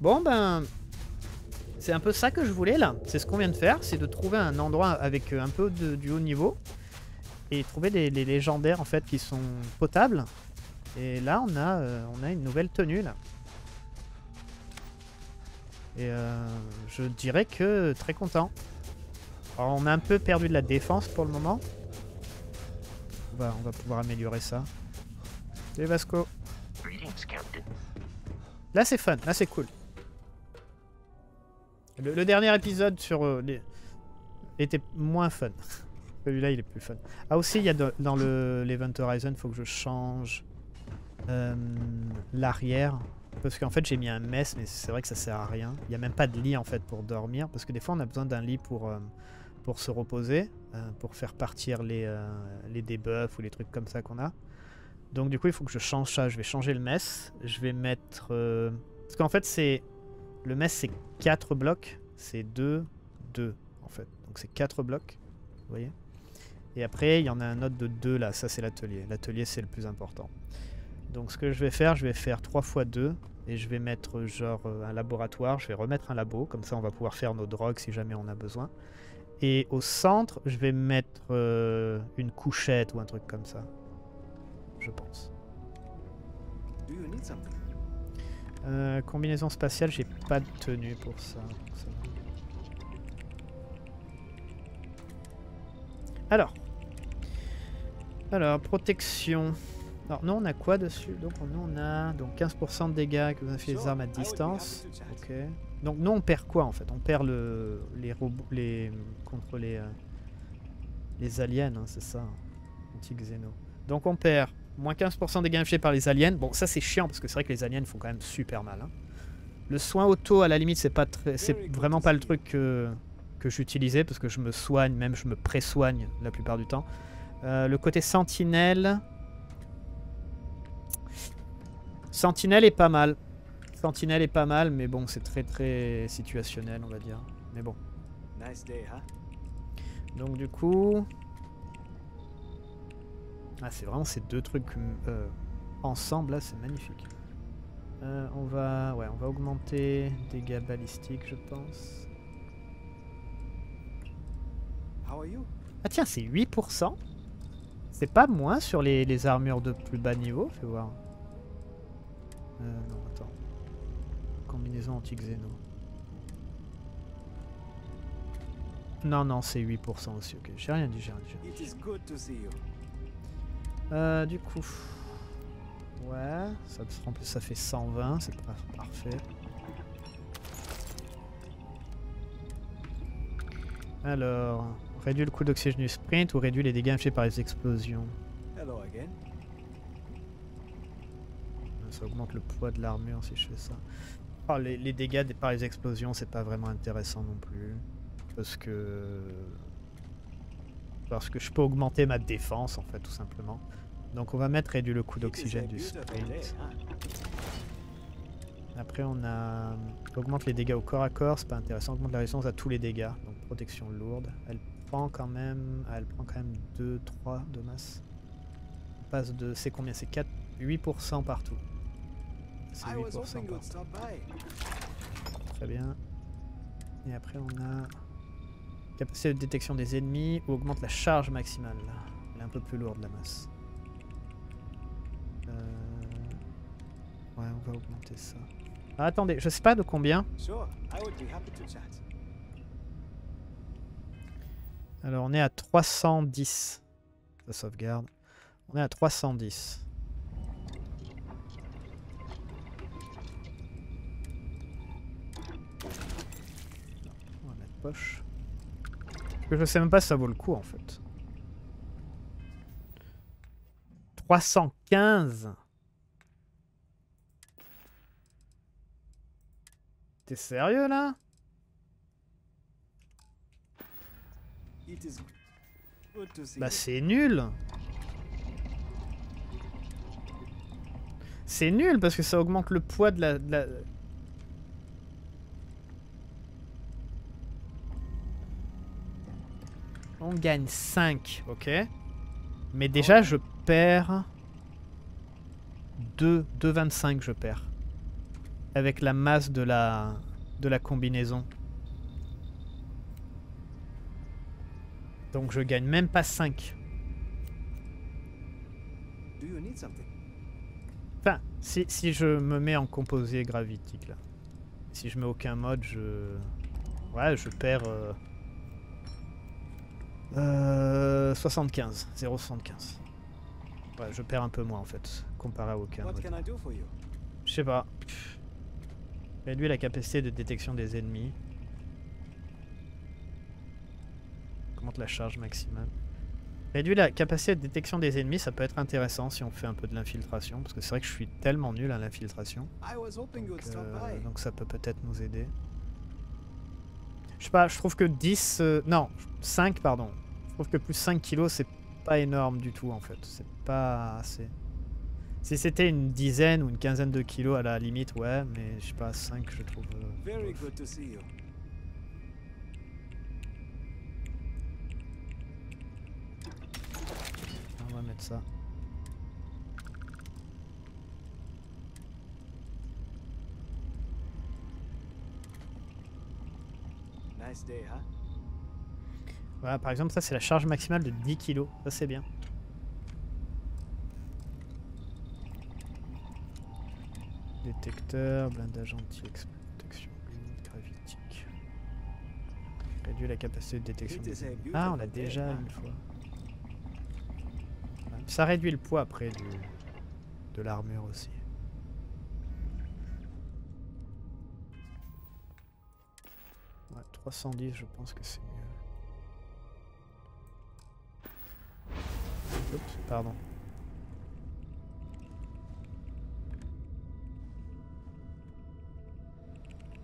Bon ben, c'est un peu ça que je voulais là. C'est ce qu'on vient de faire, c'est de trouver un endroit avec un peu de, du haut niveau. Et trouver des, des légendaires en fait qui sont potables. Et là on a, euh, on a une nouvelle tenue là. Et euh, je dirais que très content. Alors on a un peu perdu de la défense pour le moment. On va, on va pouvoir améliorer ça. Salut Vasco. Là c'est fun, là c'est cool. Le, le dernier épisode sur euh, les... était moins fun. Celui-là il est plus fun. Ah aussi il y a de, dans le l'Event Horizon, faut que je change euh, l'arrière. Parce qu'en fait j'ai mis un mess mais c'est vrai que ça sert à rien. Il n'y a même pas de lit en fait pour dormir. Parce que des fois on a besoin d'un lit pour, euh, pour se reposer. Euh, pour faire partir les, euh, les debuffs ou les trucs comme ça qu'on a. Donc du coup il faut que je change ça, je vais changer le mess, je vais mettre... Euh... Parce qu'en fait c'est... Le mess c'est quatre blocs, c'est deux, deux en fait. Donc c'est quatre blocs, vous voyez. Et après il y en a un autre de deux là, ça c'est l'atelier. L'atelier c'est le plus important. Donc ce que je vais faire, je vais faire trois fois deux. Et je vais mettre genre un laboratoire, je vais remettre un labo. Comme ça on va pouvoir faire nos drogues si jamais on a besoin. Et au centre, je vais mettre euh, une couchette ou un truc comme ça. Je pense. Euh, combinaison spatiale, j'ai pas de tenue pour ça. Alors. Alors, protection. Alors, nous, on a quoi dessus? Donc, nous, on a donc quinze pour cent de dégâts que vous avez fait les armes à distance. Ok. Donc, nous, on perd quoi, en fait? On perd le, les robots... Les, contre les... Euh, les aliens, hein, c'est ça. Anti-xéno. Donc, on perd... Moins quinze pour cent des gains infligés par les aliens. Bon, ça c'est chiant parce que c'est vrai que les aliens font quand même super mal. Hein. Le soin auto, à la limite, c'est pas très, c'est vraiment pas le truc que, que j'utilisais parce que je me soigne, même je me pré-soigne la plupart du temps. Euh, le côté sentinelle. Sentinelle est pas mal. Sentinelle est pas mal, mais bon, c'est très très situationnel, on va dire. Mais bon. Donc, du coup. Ah, c'est vraiment ces deux trucs euh, ensemble, là, c'est magnifique. Euh, on va, ouais, on va augmenter dégâts balistiques, je pense. Ah tiens, c'est huit pour cent. C'est pas moins sur les, les armures de plus bas niveau, fais voir. Euh, non, attends. Combinaison anti-xéno. Non, non, c'est huit pour cent aussi, ok. J'ai rien dit, j'ai rien dit. Euh, du coup, ouais, ça, en plus ça fait cent vingt, c'est pas parfait. Alors, réduit le coût d'oxygène du sprint ou réduit les dégâts infligés par les explosions. Ça augmente le poids de l'armure si je fais ça. Oh, les, les dégâts par les explosions, c'est pas vraiment intéressant non plus, parce que parce que je peux augmenter ma défense en fait tout simplement. Donc on va mettre réduit le coût d'oxygène du sprint. Après on a... Augmente les dégâts au corps à corps, c'est pas intéressant. Augmente la résistance à tous les dégâts. Donc protection lourde. Elle prend quand même... Elle prend quand même deux, trois de masse. On passe de... C'est combien? C'est quatre huit pour cent partout. C'est huit pour cent partout. Très bien. Et après on a... Capacité de détection des ennemis ou augmente la charge maximale. Elle est un peu plus lourde la masse. Euh... Ouais, on va augmenter ça. Ah, attendez, je sais pas de combien. Alors on est à trois cent dix. Ça sauvegarde. On est à trois cent dix. On va mettre poche. Parce que je sais même pas si ça vaut le coup en fait. trois cent quinze. T'es sérieux là? Bah c'est nul. C'est nul parce que ça augmente le poids de la... De la... On gagne cinq, ok. Mais déjà oh. je perds... deux virgule vingt-cinq je perds. Avec la masse de la... de la combinaison. Donc je gagne même pas cinq. Enfin, si, si je me mets en composé gravitique là. Si je mets aucun mode, je... Ouais, je perds... Euh, euh, soixante-quinze. zéro virgule soixante-quinze. Ouais, je perds un peu moins en fait, comparé à aucun mode. Je sais pas. Réduit la capacité de détection des ennemis. Augmente la charge maximale. Réduit la capacité de détection des ennemis, ça peut être intéressant si on fait un peu de l'infiltration, parce que c'est vrai que je suis tellement nul à l'infiltration. Donc, euh, donc ça peut peut-être nous aider. Je sais pas, je trouve que dix... Euh, non, cinq pardon. Je trouve que plus cinq kilos c'est pas énorme du tout en fait. C'est pas assez. Si c'était une dizaine ou une quinzaine de kilos à la limite, ouais, mais je sais pas, cinq je trouve... Euh, On va mettre ça. Nice day, hein? Voilà, par exemple, ça c'est la charge maximale de dix kilos, ça c'est bien. Détecteur, blindage anti-exp, protection gravitique. Réduit la capacité de détection. Ah, on l'a déjà une fois. Ça réduit le poids après du, de l'armure aussi. Ouais, trois cent dix, je pense que c'est mieux. Oups, pardon.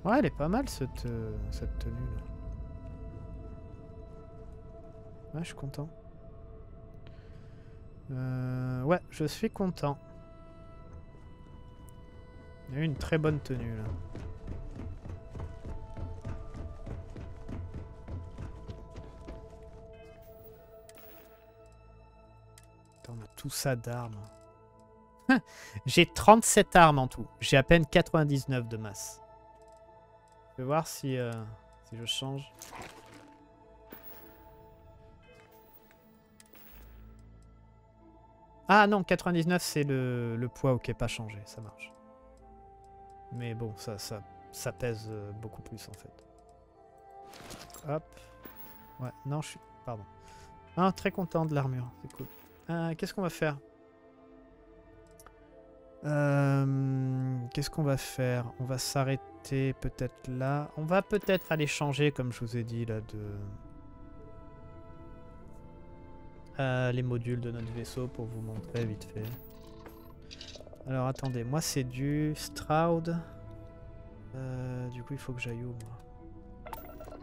Ouais, elle est pas mal cette, euh, cette tenue là. Ouais, je suis content. Euh, ouais, je suis content. Il y a eu une très bonne tenue là. Putain, on a tout ça d'armes. J'ai trente-sept armes en tout. J'ai à peine quatre-vingt-dix-neuf de masse. Je vais voir si, euh, si je change. Ah non, quatre-vingt-dix-neuf c'est le, le poids, ok, pas changé, ça marche. Mais bon, ça, ça, ça pèse beaucoup plus en fait. Hop. Ouais, non, je suis... Pardon. Ah, très content de l'armure, c'est cool. Euh, Qu'est-ce qu'on va faire euh, Qu'est-ce qu'on va faire On va s'arrêter peut-être là. On va peut-être aller changer, comme je vous ai dit, là, de... Euh, les modules de notre vaisseau pour vous montrer vite fait. Alors attendez, moi c'est du Stroud. Euh, du coup il faut que j'aille où moi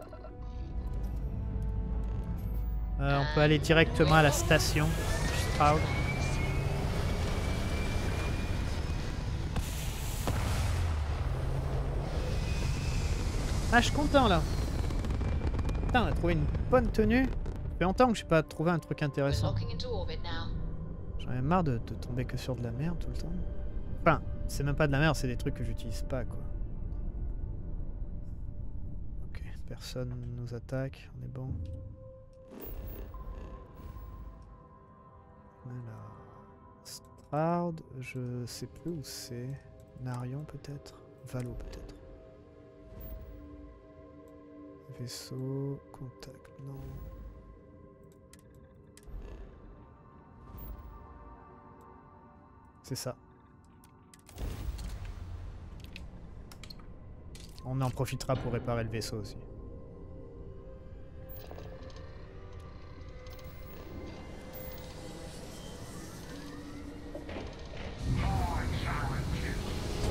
euh, On peut aller directement à la station Stroud. Ah je suis content là. Putain on a trouvé une bonne tenue. Ça fait longtemps que j'ai pas trouvé un truc intéressant. J'en ai marre de, de tomber que sur de la merde tout le temps. Enfin, c'est même pas de la merde, c'est des trucs que j'utilise pas, quoi. Ok, personne nous attaque, on est bon. Alors, Stroud, je sais plus où c'est. Narion peut-être, Valo peut-être. Vaisseau, contact, non. C'est ça. On en profitera pour réparer le vaisseau aussi.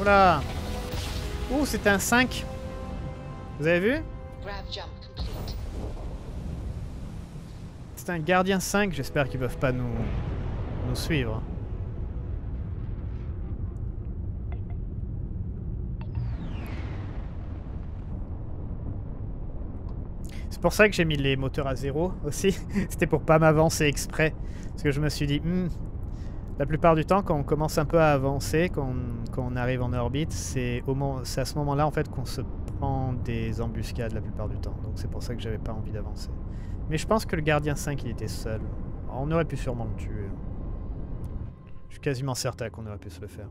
Oula! Ouh, c'était un cinq! Vous avez vu? C'est un gardien cinq, j'espère qu'ils peuvent pas nous, nous suivre. C'est pour ça que j'ai mis les moteurs à zéro aussi. C'était pour pas m'avancer exprès. Parce que je me suis dit, hmm, la plupart du temps quand on commence un peu à avancer, quand on, quand on arrive en orbite, c'est à ce moment-là en fait qu'on se prend des embuscades la plupart du temps. Donc c'est pour ça que j'avais pas envie d'avancer. Mais je pense que le gardien cinq il était seul. Alors, on aurait pu sûrement le tuer. Je suis quasiment certain qu'on aurait pu se le faire.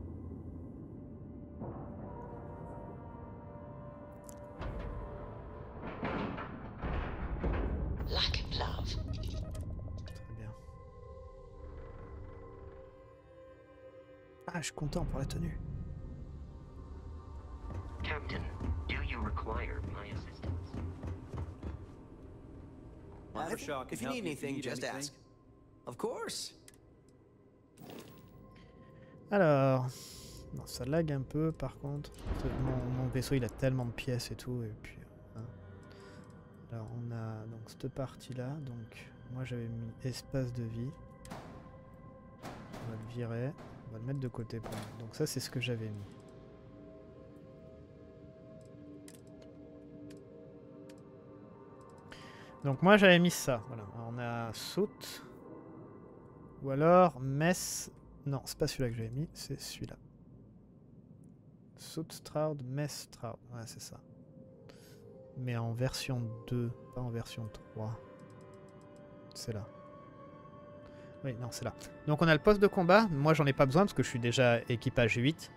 Ah, je suis content pour la tenue. Captain, do you require my assistance? Well, if you need anything, just ask. Of course. Alors, non, ça lag un peu par contre. Mon, mon vaisseau il a tellement de pièces et tout et puis. Hein. Alors on a donc cette partie là. Donc moi j'avais mis espace de vie. On va le virer. On va le mettre de côté pour moi. Donc ça c'est ce que j'avais mis. Donc moi j'avais mis ça. Voilà. Alors, on a saute. Ou alors mess. Non, c'est pas celui-là que j'avais mis, c'est celui-là. Saute Stroud, mess Stroud. Ouais, c'est ça. Mais en version deux, pas en version trois. C'est là. Oui, non, c'est là. Donc on a le poste de combat. Moi, j'en ai pas besoin parce que je suis déjà équipage huit.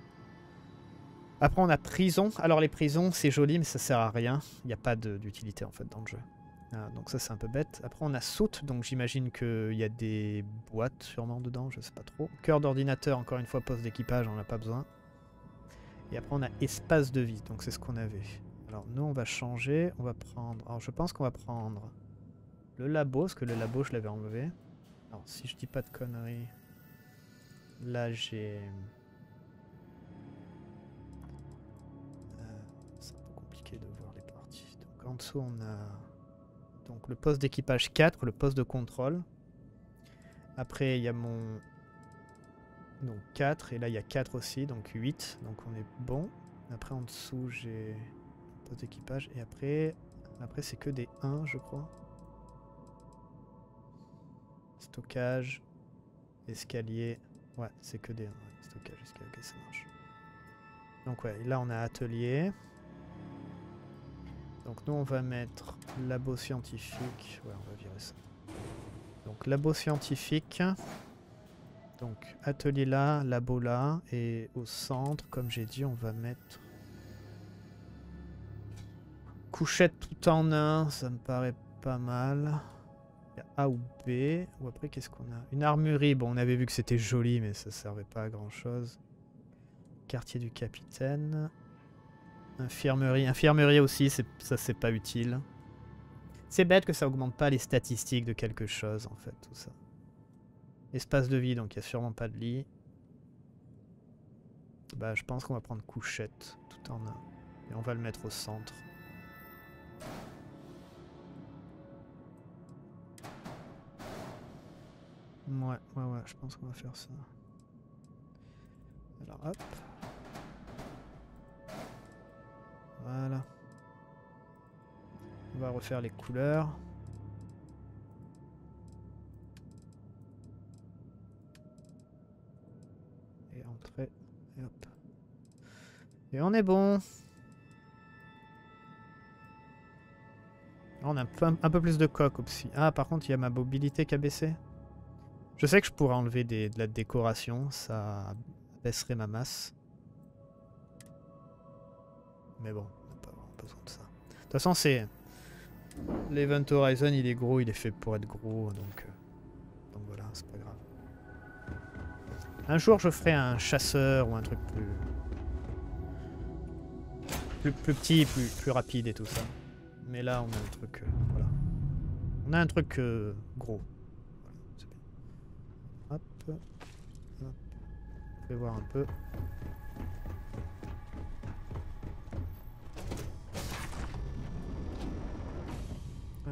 Après, on a prison. Alors les prisons, c'est joli, mais ça sert à rien. Il n'y a pas d'utilité, en fait, dans le jeu. Ah, donc ça, c'est un peu bête. Après, on a saute. Donc j'imagine qu'il y a des boîtes, sûrement, dedans. Je sais pas trop. Cœur d'ordinateur, encore une fois, poste d'équipage, on n'a pas besoin. Et après, on a espace de vie. Donc c'est ce qu'on avait. Alors nous, on va changer. On va prendre... Alors je pense qu'on va prendre le labo, parce que le labo, je l'avais enlevé. Alors, si je dis pas de conneries, là j'ai... Euh, c'est un peu compliqué de voir les parties. Donc en dessous on a donc le poste d'équipage quatre, le poste de contrôle. Après il y a mon... Donc quatre, et là il y a quatre aussi, donc huit, donc on est bon. Après en dessous j'ai le poste d'équipage, et après, après c'est que des un je crois. Stockage, escalier, ouais c'est que des ouais, stockage, escalier, ok ça marche. Donc ouais, là on a atelier. Donc nous on va mettre labo scientifique, ouais on va virer ça. Donc labo scientifique, donc atelier là, labo là, et au centre comme j'ai dit on va mettre couchette tout en un, ça me paraît pas mal. A ou B, ou après qu'est-ce qu'on a? Une armurerie, bon on avait vu que c'était joli mais ça servait pas à grand chose. Quartier du capitaine. Infirmerie, infirmerie aussi, ça c'est pas utile. C'est bête que ça augmente pas les statistiques de quelque chose en fait, tout ça. Espace de vie, donc il n'y a sûrement pas de lit. Bah je pense qu'on va prendre couchette, tout en un. Et on va le mettre au centre. Ouais, ouais, ouais, je pense qu'on va faire ça. Alors, hop. Voilà. On va refaire les couleurs. Entrée. Et hop. Et on est bon. On a un peu plus de coque aussi. Ah, par contre, il y a ma mobilité qui a baissé. Je sais que je pourrais enlever des, de la décoration. Ça baisserait ma masse. Mais bon, on n'a pas vraiment besoin de ça. De toute façon, c'est... l'Event Horizon, il est gros. Il est fait pour être gros. Donc, euh... donc voilà, c'est pas grave. Un jour, je ferai un chasseur ou un truc plus... Plus, plus petit, plus, plus rapide et tout ça. Mais là, on a un truc... Euh, voilà. On a un truc euh, gros. Voilà, c'est bien. Hop. Hop. Je vais voir un peu.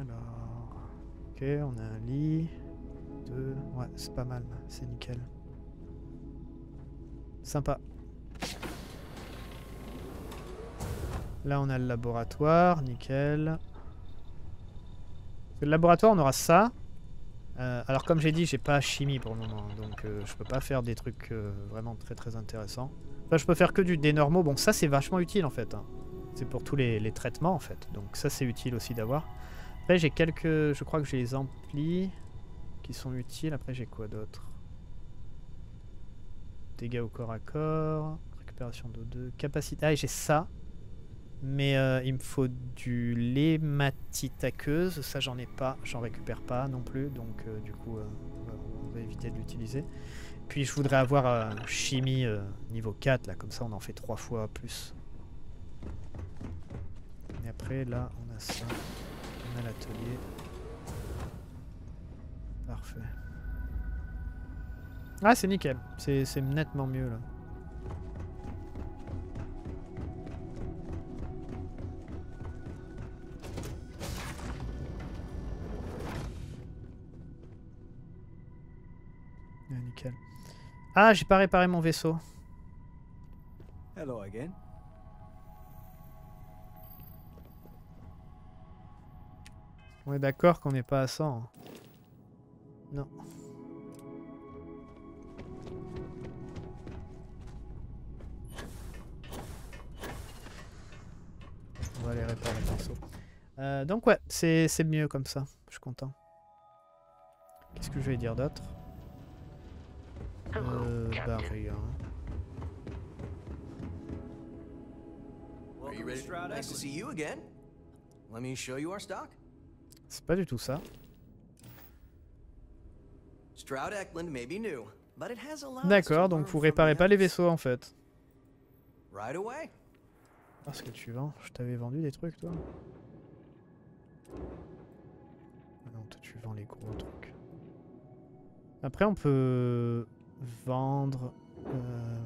Alors... Ok, on a un lit. Deux... Ouais, c'est pas mal. C'est nickel. Sympa. Là, on a le laboratoire, nickel. Le laboratoire, on aura ça. Euh, alors, comme j'ai dit, j'ai pas chimie pour le moment, donc euh, je peux pas faire des trucs euh, vraiment très très intéressants. Enfin, je peux faire que du des normaux. Bon, ça c'est vachement utile en fait. Hein. C'est pour tous les, les traitements en fait. Donc ça c'est utile aussi d'avoir. Après, j'ai quelques, je crois que j'ai les amplis qui sont utiles. Après, j'ai quoi d'autre? Dégâts au corps à corps, récupération d'O deux, capacité. Ah, j'ai ça. Mais euh, il me faut du l'hématite aqueuse, ça j'en ai pas, j'en récupère pas non plus, donc euh, du coup euh, on va éviter de l'utiliser. Puis je voudrais avoir euh, chimie euh, niveau quatre, là, comme ça on en fait trois fois plus. Et après là on a ça, on a l'atelier. Parfait. Ah c'est nickel, c'est nettement mieux là. Nickel. Ah, j'ai pas réparé mon vaisseau. Hello again. On est d'accord qu'on n'est pas à cent. Non. On va aller réparer le vaisseau. Euh, donc ouais, c'est mieux comme ça. Je suis content. Qu'est-ce que je vais dire d'autre? Euh, bah rien. C'est pas du tout ça. D'accord, donc vous réparez pas les vaisseaux en fait. Parce que tu vends, je t'avais vendu des trucs toi. Non, toi tu vends les gros trucs. Après on peut... Vendre euh,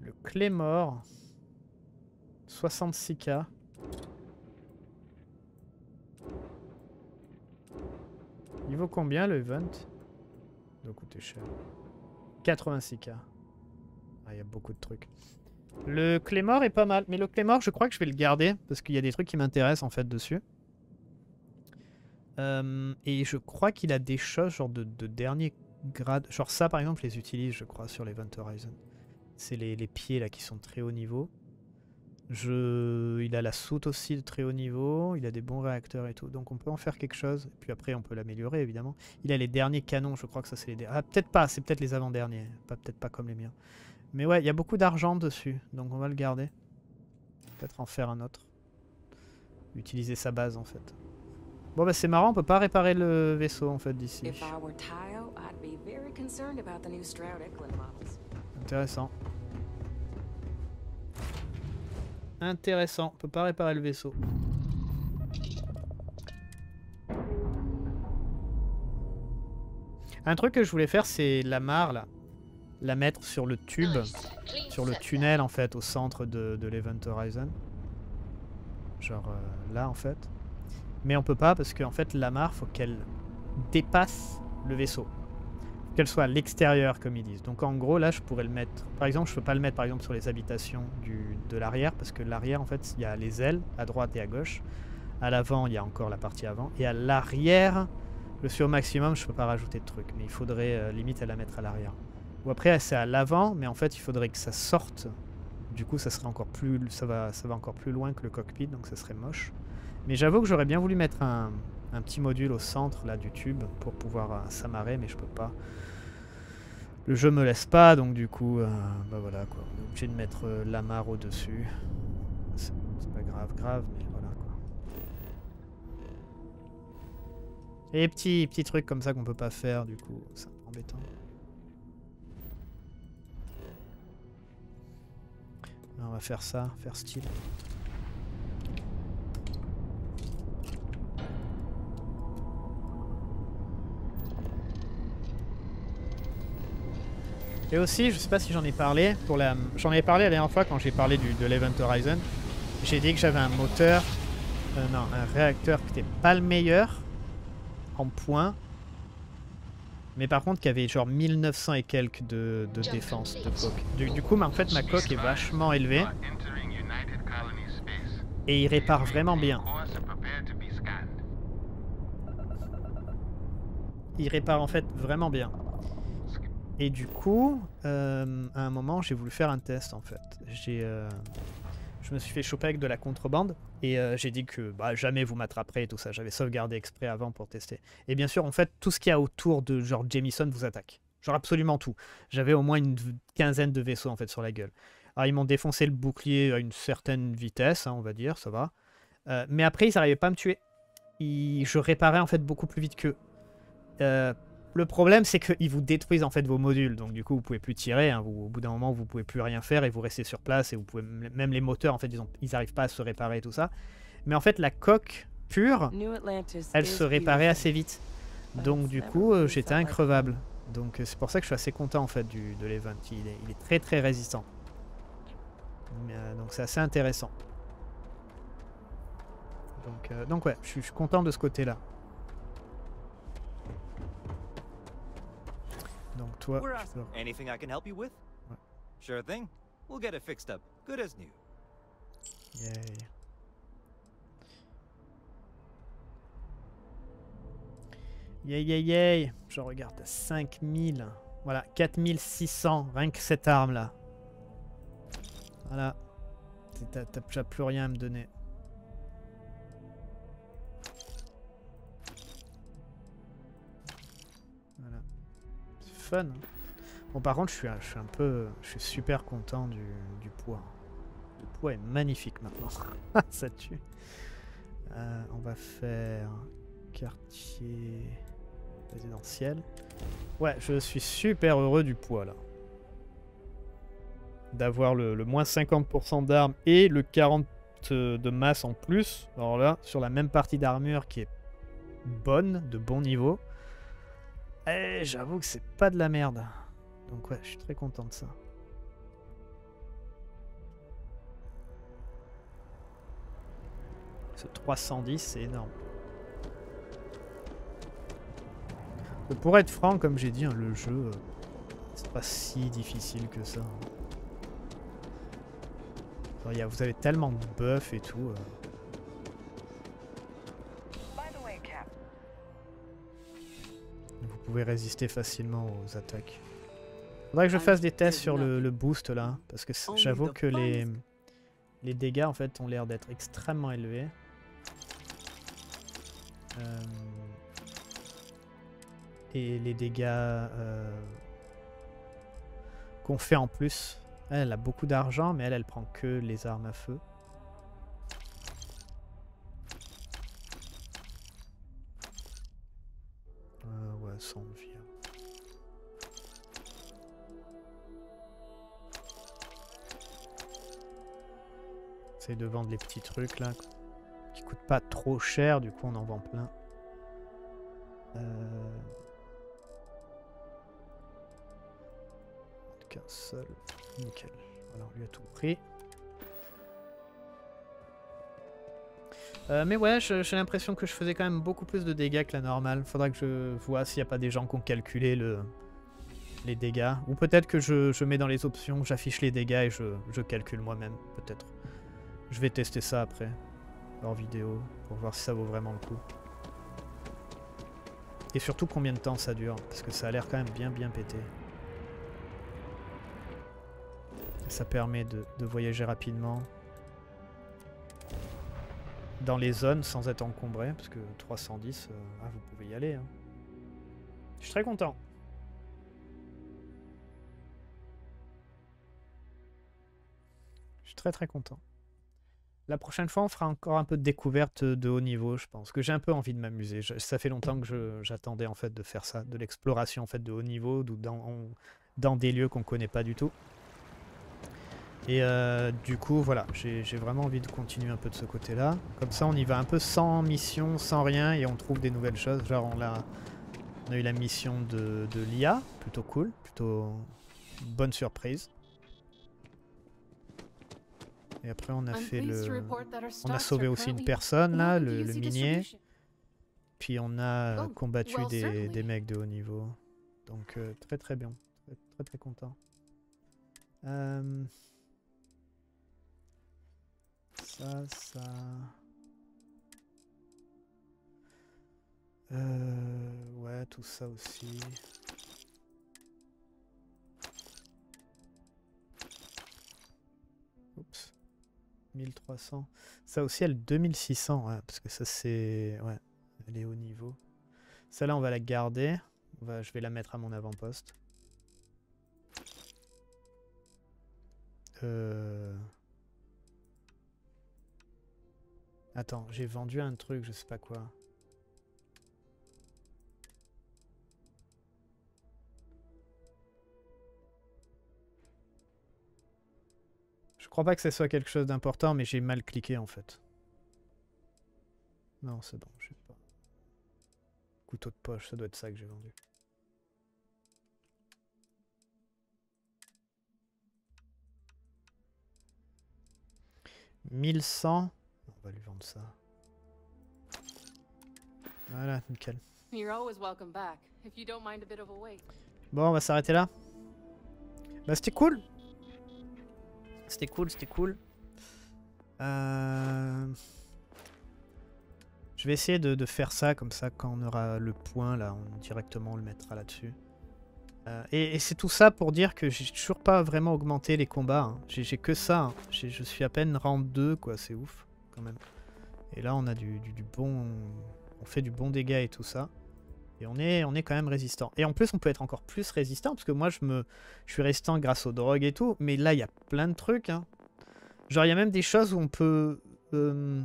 le Claymore soixante-six K. Il vaut combien le event? Il doit coûter cher. quatre-vingt-six K. Ah, il y a beaucoup de trucs. Le Claymore est pas mal, mais le Claymore, je crois que je vais le garder parce qu'il y a des trucs qui m'intéressent en fait dessus. Euh, et je crois qu'il a des choses genre de, de dernier grade. Genre ça par exemple, je les utilise je crois sur les Event Horizon. C'est les, les pieds là qui sont de très haut niveau. Je... Il a la soute aussi de très haut niveau. Il a des bons réacteurs et tout. Donc on peut en faire quelque chose. Et puis après on peut l'améliorer évidemment. Il a les derniers canons, je crois que ça c'est les derniers. Ah peut-être pas, c'est peut-être les avant-derniers. Pas Peut-être pas comme les miens. Mais ouais, il y a beaucoup d'argent dessus. Donc on va le garder. Peut-être en faire un autre. Utiliser sa base en fait. Bon bah c'est marrant, on peut pas réparer le vaisseau en fait d'ici. Intéressant. Intéressant, on peut pas réparer le vaisseau. Un truc que je voulais faire c'est la mare là. La mettre sur le tube, sur le tunnel en fait au centre de, de l'Event Horizon. Genre euh, là en fait. Mais on peut pas parce qu'en fait la mare faut qu'elle dépasse le vaisseau, qu'elle soit à l'extérieur comme ils disent. Donc en gros là je pourrais le mettre, par exemple je peux pas le mettre par exemple sur les habitations du, de l'arrière parce que l'arrière en fait il y a les ailes à droite et à gauche, à l'avant il y a encore la partie avant et à l'arrière Le sur maximum, je peux pas rajouter de trucs, mais il faudrait euh, limite à la mettre à l'arrière. Ou après, c'est à l'avant, mais en fait, il faudrait que ça sorte. Du coup, ça serait encore plus, ça va, ça va encore plus loin que le cockpit, donc ça serait moche. Mais j'avoue que j'aurais bien voulu mettre un, un petit module au centre là du tube pour pouvoir euh, s'amarrer, mais je peux pas. Le jeu me laisse pas, donc du coup, euh, bah voilà quoi. On est obligé de mettre euh, l'amarre au-dessus. C'est pas grave, grave, mais voilà quoi. Et petits, petits trucs comme ça qu'on peut pas faire, du coup, c'est embêtant. Là, on va faire ça, faire style. Et aussi, je sais pas si j'en ai parlé, pour la... j'en avais parlé la dernière fois quand j'ai parlé du, de l'Event Horizon. J'ai dit que j'avais un moteur, euh, non, un réacteur qui n'était pas le meilleur en point, mais par contre qui avait genre mille neuf cents et quelques de, de défense, de coque. Du, du coup, ma, en fait, ma coque est vachement élevée et il répare vraiment bien. Il répare en fait vraiment bien. Et du coup, euh, à un moment, j'ai voulu faire un test en fait. J'ai, euh, je me suis fait choper avec de la contrebande et euh, j'ai dit que bah, jamais vous m'attraperez et tout ça. J'avais sauvegardé exprès avant pour tester. Et bien sûr, en fait, tout ce qu'il y a autour de genre Jamison vous attaque. Genre absolument tout. J'avais au moins une quinzaine de vaisseaux en fait sur la gueule. Alors ils m'ont défoncé le bouclier à une certaine vitesse, hein, on va dire, ça va. Euh, mais après, ils n'arrivaient pas à me tuer. Ils... Je réparais en fait beaucoup plus vite qu'eux. Euh, Le problème, c'est qu'ils vous détruisent en fait vos modules, donc du coup vous pouvez plus tirer, hein. Vous, au bout d'un moment vous pouvez plus rien faire et vous restez sur place et vous pouvez même les moteurs en fait ils ont, ils n'arrivent pas à se réparer et tout ça. Mais en fait la coque pure, elle se réparait assez vite, donc du coup euh, j'étais increvable. Donc c'est pour ça que je suis assez content en fait du, de l'event. Il est, il est très très résistant, euh, donc c'est assez intéressant. Donc, euh, donc ouais, je suis, je suis content de ce côté-là. Donc toi, anything I can help you with? Sure thing. We'll get it fixed up, good as new. Yay. Yay, yay, yay. Je regarde à cinq mille. Voilà, quatre mille six cents, rien que cette arme là. Voilà. T'as déjà plus rien à me donner. Fun. Bon, par contre, je suis, je suis un peu, je suis super content du, du poids. Le poids est magnifique maintenant. Ça tue. Euh, on va faire quartier résidentiel. Ouais, je suis super heureux du poids là. D'avoir le, le moins cinquante pour cent d'armes et le quarante de masse en plus. Alors là, sur la même partie d'armure qui est bonne, de bon niveau. Eh, j'avoue que c'est pas de la merde. Donc ouais, je suis très content de ça. Ce trois cent dix, c'est énorme. Pour être franc, comme j'ai dit, hein, le jeu, euh, c'est pas si difficile que ça. Genre, y a, vous avez tellement de buffs et tout... Euh. Vous pouvez résister facilement aux attaques. Faudrait que je fasse des tests sur le, le boost là, parce que j'avoue que les, les dégâts en fait ont l'air d'être extrêmement élevés. Euh, et les dégâts euh, qu'on fait en plus. Elle, elle a beaucoup d'argent, mais elle, elle prend que les armes à feu. Sans vie. J'essaie de vendre les petits trucs là qui coûtent pas trop cher, du coup on en vend plein. Euh... Qu'un seul, nickel. Voilà, on lui a tout pris. Euh, mais ouais, j'ai l'impression que je faisais quand même beaucoup plus de dégâts que la normale. Faudra que je vois s'il n'y a pas des gens qui ont calculé le, les dégâts. Ou peut-être que je, je mets dans les options, j'affiche les dégâts et je, je calcule moi-même, peut-être. Je vais tester ça après, en vidéo, pour voir si ça vaut vraiment le coup. Et surtout, combien de temps ça dure? Parce que ça a l'air quand même bien bien pété. Ça permet de, de voyager rapidement dans les zones sans être encombré, parce que trois cent dix, euh, ah, vous pouvez y aller, hein. Je suis très content. Je suis très très content. La prochaine fois, on fera encore un peu de découverte de haut niveau, je pense, que j'ai un peu envie de m'amuser. Ça fait longtemps que j'attendais en fait de faire ça, de l'exploration en fait de haut niveau, dans, on, dans des lieux qu'on ne connaît pas du tout. Et euh, du coup, voilà, j'ai vraiment envie de continuer un peu de ce côté-là. Comme ça, on y va un peu sans mission, sans rien, et on trouve des nouvelles choses. Genre, on a, on a eu la mission de, de l'I A, plutôt cool, plutôt bonne surprise. Et après, on a fait le... On a sauvé aussi une personne, là, le, le minier. Puis on a combattu des, des mecs de haut niveau. Donc, euh, très très bien. Très très, très content. Euh... Ça, ça... Euh, ouais, tout ça aussi. Oups. mille trois cents. Ça aussi, elle deux mille six cents, ouais, parce que ça, c'est... Ouais, elle est haut niveau. Celle-là, on va la garder. On va... Je vais la mettre à mon avant-poste. Euh... Attends, j'ai vendu un truc, je sais pas quoi. Je crois pas que ce soit quelque chose d'important, mais j'ai mal cliqué en fait. Non, c'est bon, je sais pas. Couteau de poche, ça doit être ça que j'ai vendu. mille cent. On va lui vendre ça. Voilà, nickel. Bon, on va s'arrêter là. Bah, c'était cool. C'était cool, c'était cool. Euh... Je vais essayer de, de faire ça comme ça quand on aura le point là, on directement on le mettra là-dessus. Euh, et et c'est tout ça pour dire que j'ai toujours pas vraiment augmenté les combats. Hein. J'ai que ça. Hein. Je suis à peine rang deux, quoi, c'est ouf. Même. Et là on a du, du, du bon, on fait du bon dégât et tout ça, et on est, on est quand même résistant. Et en plus on peut être encore plus résistant parce que moi je me, je suis résistant grâce aux drogues et tout, mais là il y a plein de trucs. Hein. Genre il y a même des choses où on peut, euh,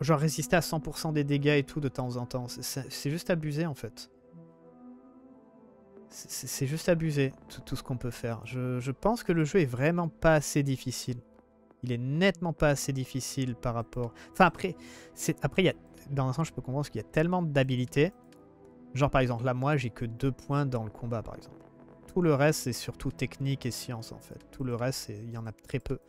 genre résister à cent pour cent des dégâts et tout de temps en temps. C'est juste abusé en fait. C'est juste abusé tout, tout ce qu'on peut faire. Je, je pense que le jeu est vraiment pas assez difficile. Il est nettement pas assez difficile par rapport... Enfin, après, après y a... dans un sens, je peux comprendre qu'il y a tellement d'habilités. Genre, par exemple, là, moi, j'ai que deux points dans le combat, par exemple. Tout le reste, c'est surtout technique et science, en fait. Tout le reste, il y en a très peu.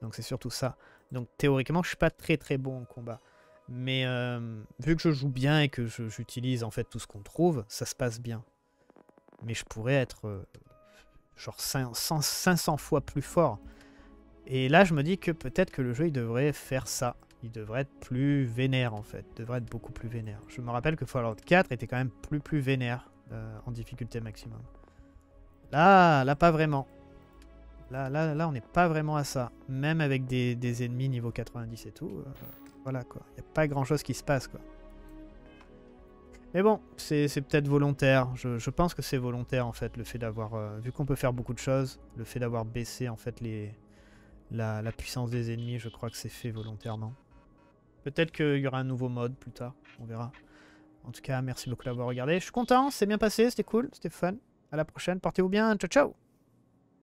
Donc, c'est surtout ça. Donc, théoriquement, je suis pas très, très bon en combat. Mais euh, vu que je joue bien et que j'utilise, en fait, tout ce qu'on trouve, ça se passe bien. Mais je pourrais être, euh, genre, cinq cents fois plus fort. Et là, je me dis que peut-être que le jeu, il devrait faire ça. Il devrait être plus vénère, en fait. Il devrait être beaucoup plus vénère. Je me rappelle que Fallout quatre était quand même plus plus vénère euh, en difficulté maximum. Là, là, pas vraiment. Là, là, là on n'est pas vraiment à ça. Même avec des, des ennemis niveau quatre-vingt-dix et tout. Euh, voilà, quoi. Il n'y a pas grand-chose qui se passe, quoi. Mais bon, c'est peut-être volontaire. Je, je pense que c'est volontaire, en fait, le fait d'avoir... Euh, vu qu'on peut faire beaucoup de choses, le fait d'avoir baissé, en fait, les... La, la puissance des ennemis, je crois que c'est fait volontairement. Peut-être qu'il y aura un nouveau mode plus tard, on verra. En tout cas, merci beaucoup d'avoir regardé. Je suis content, c'est bien passé, c'était cool, c'était fun. À la prochaine, portez-vous bien, ciao ciao!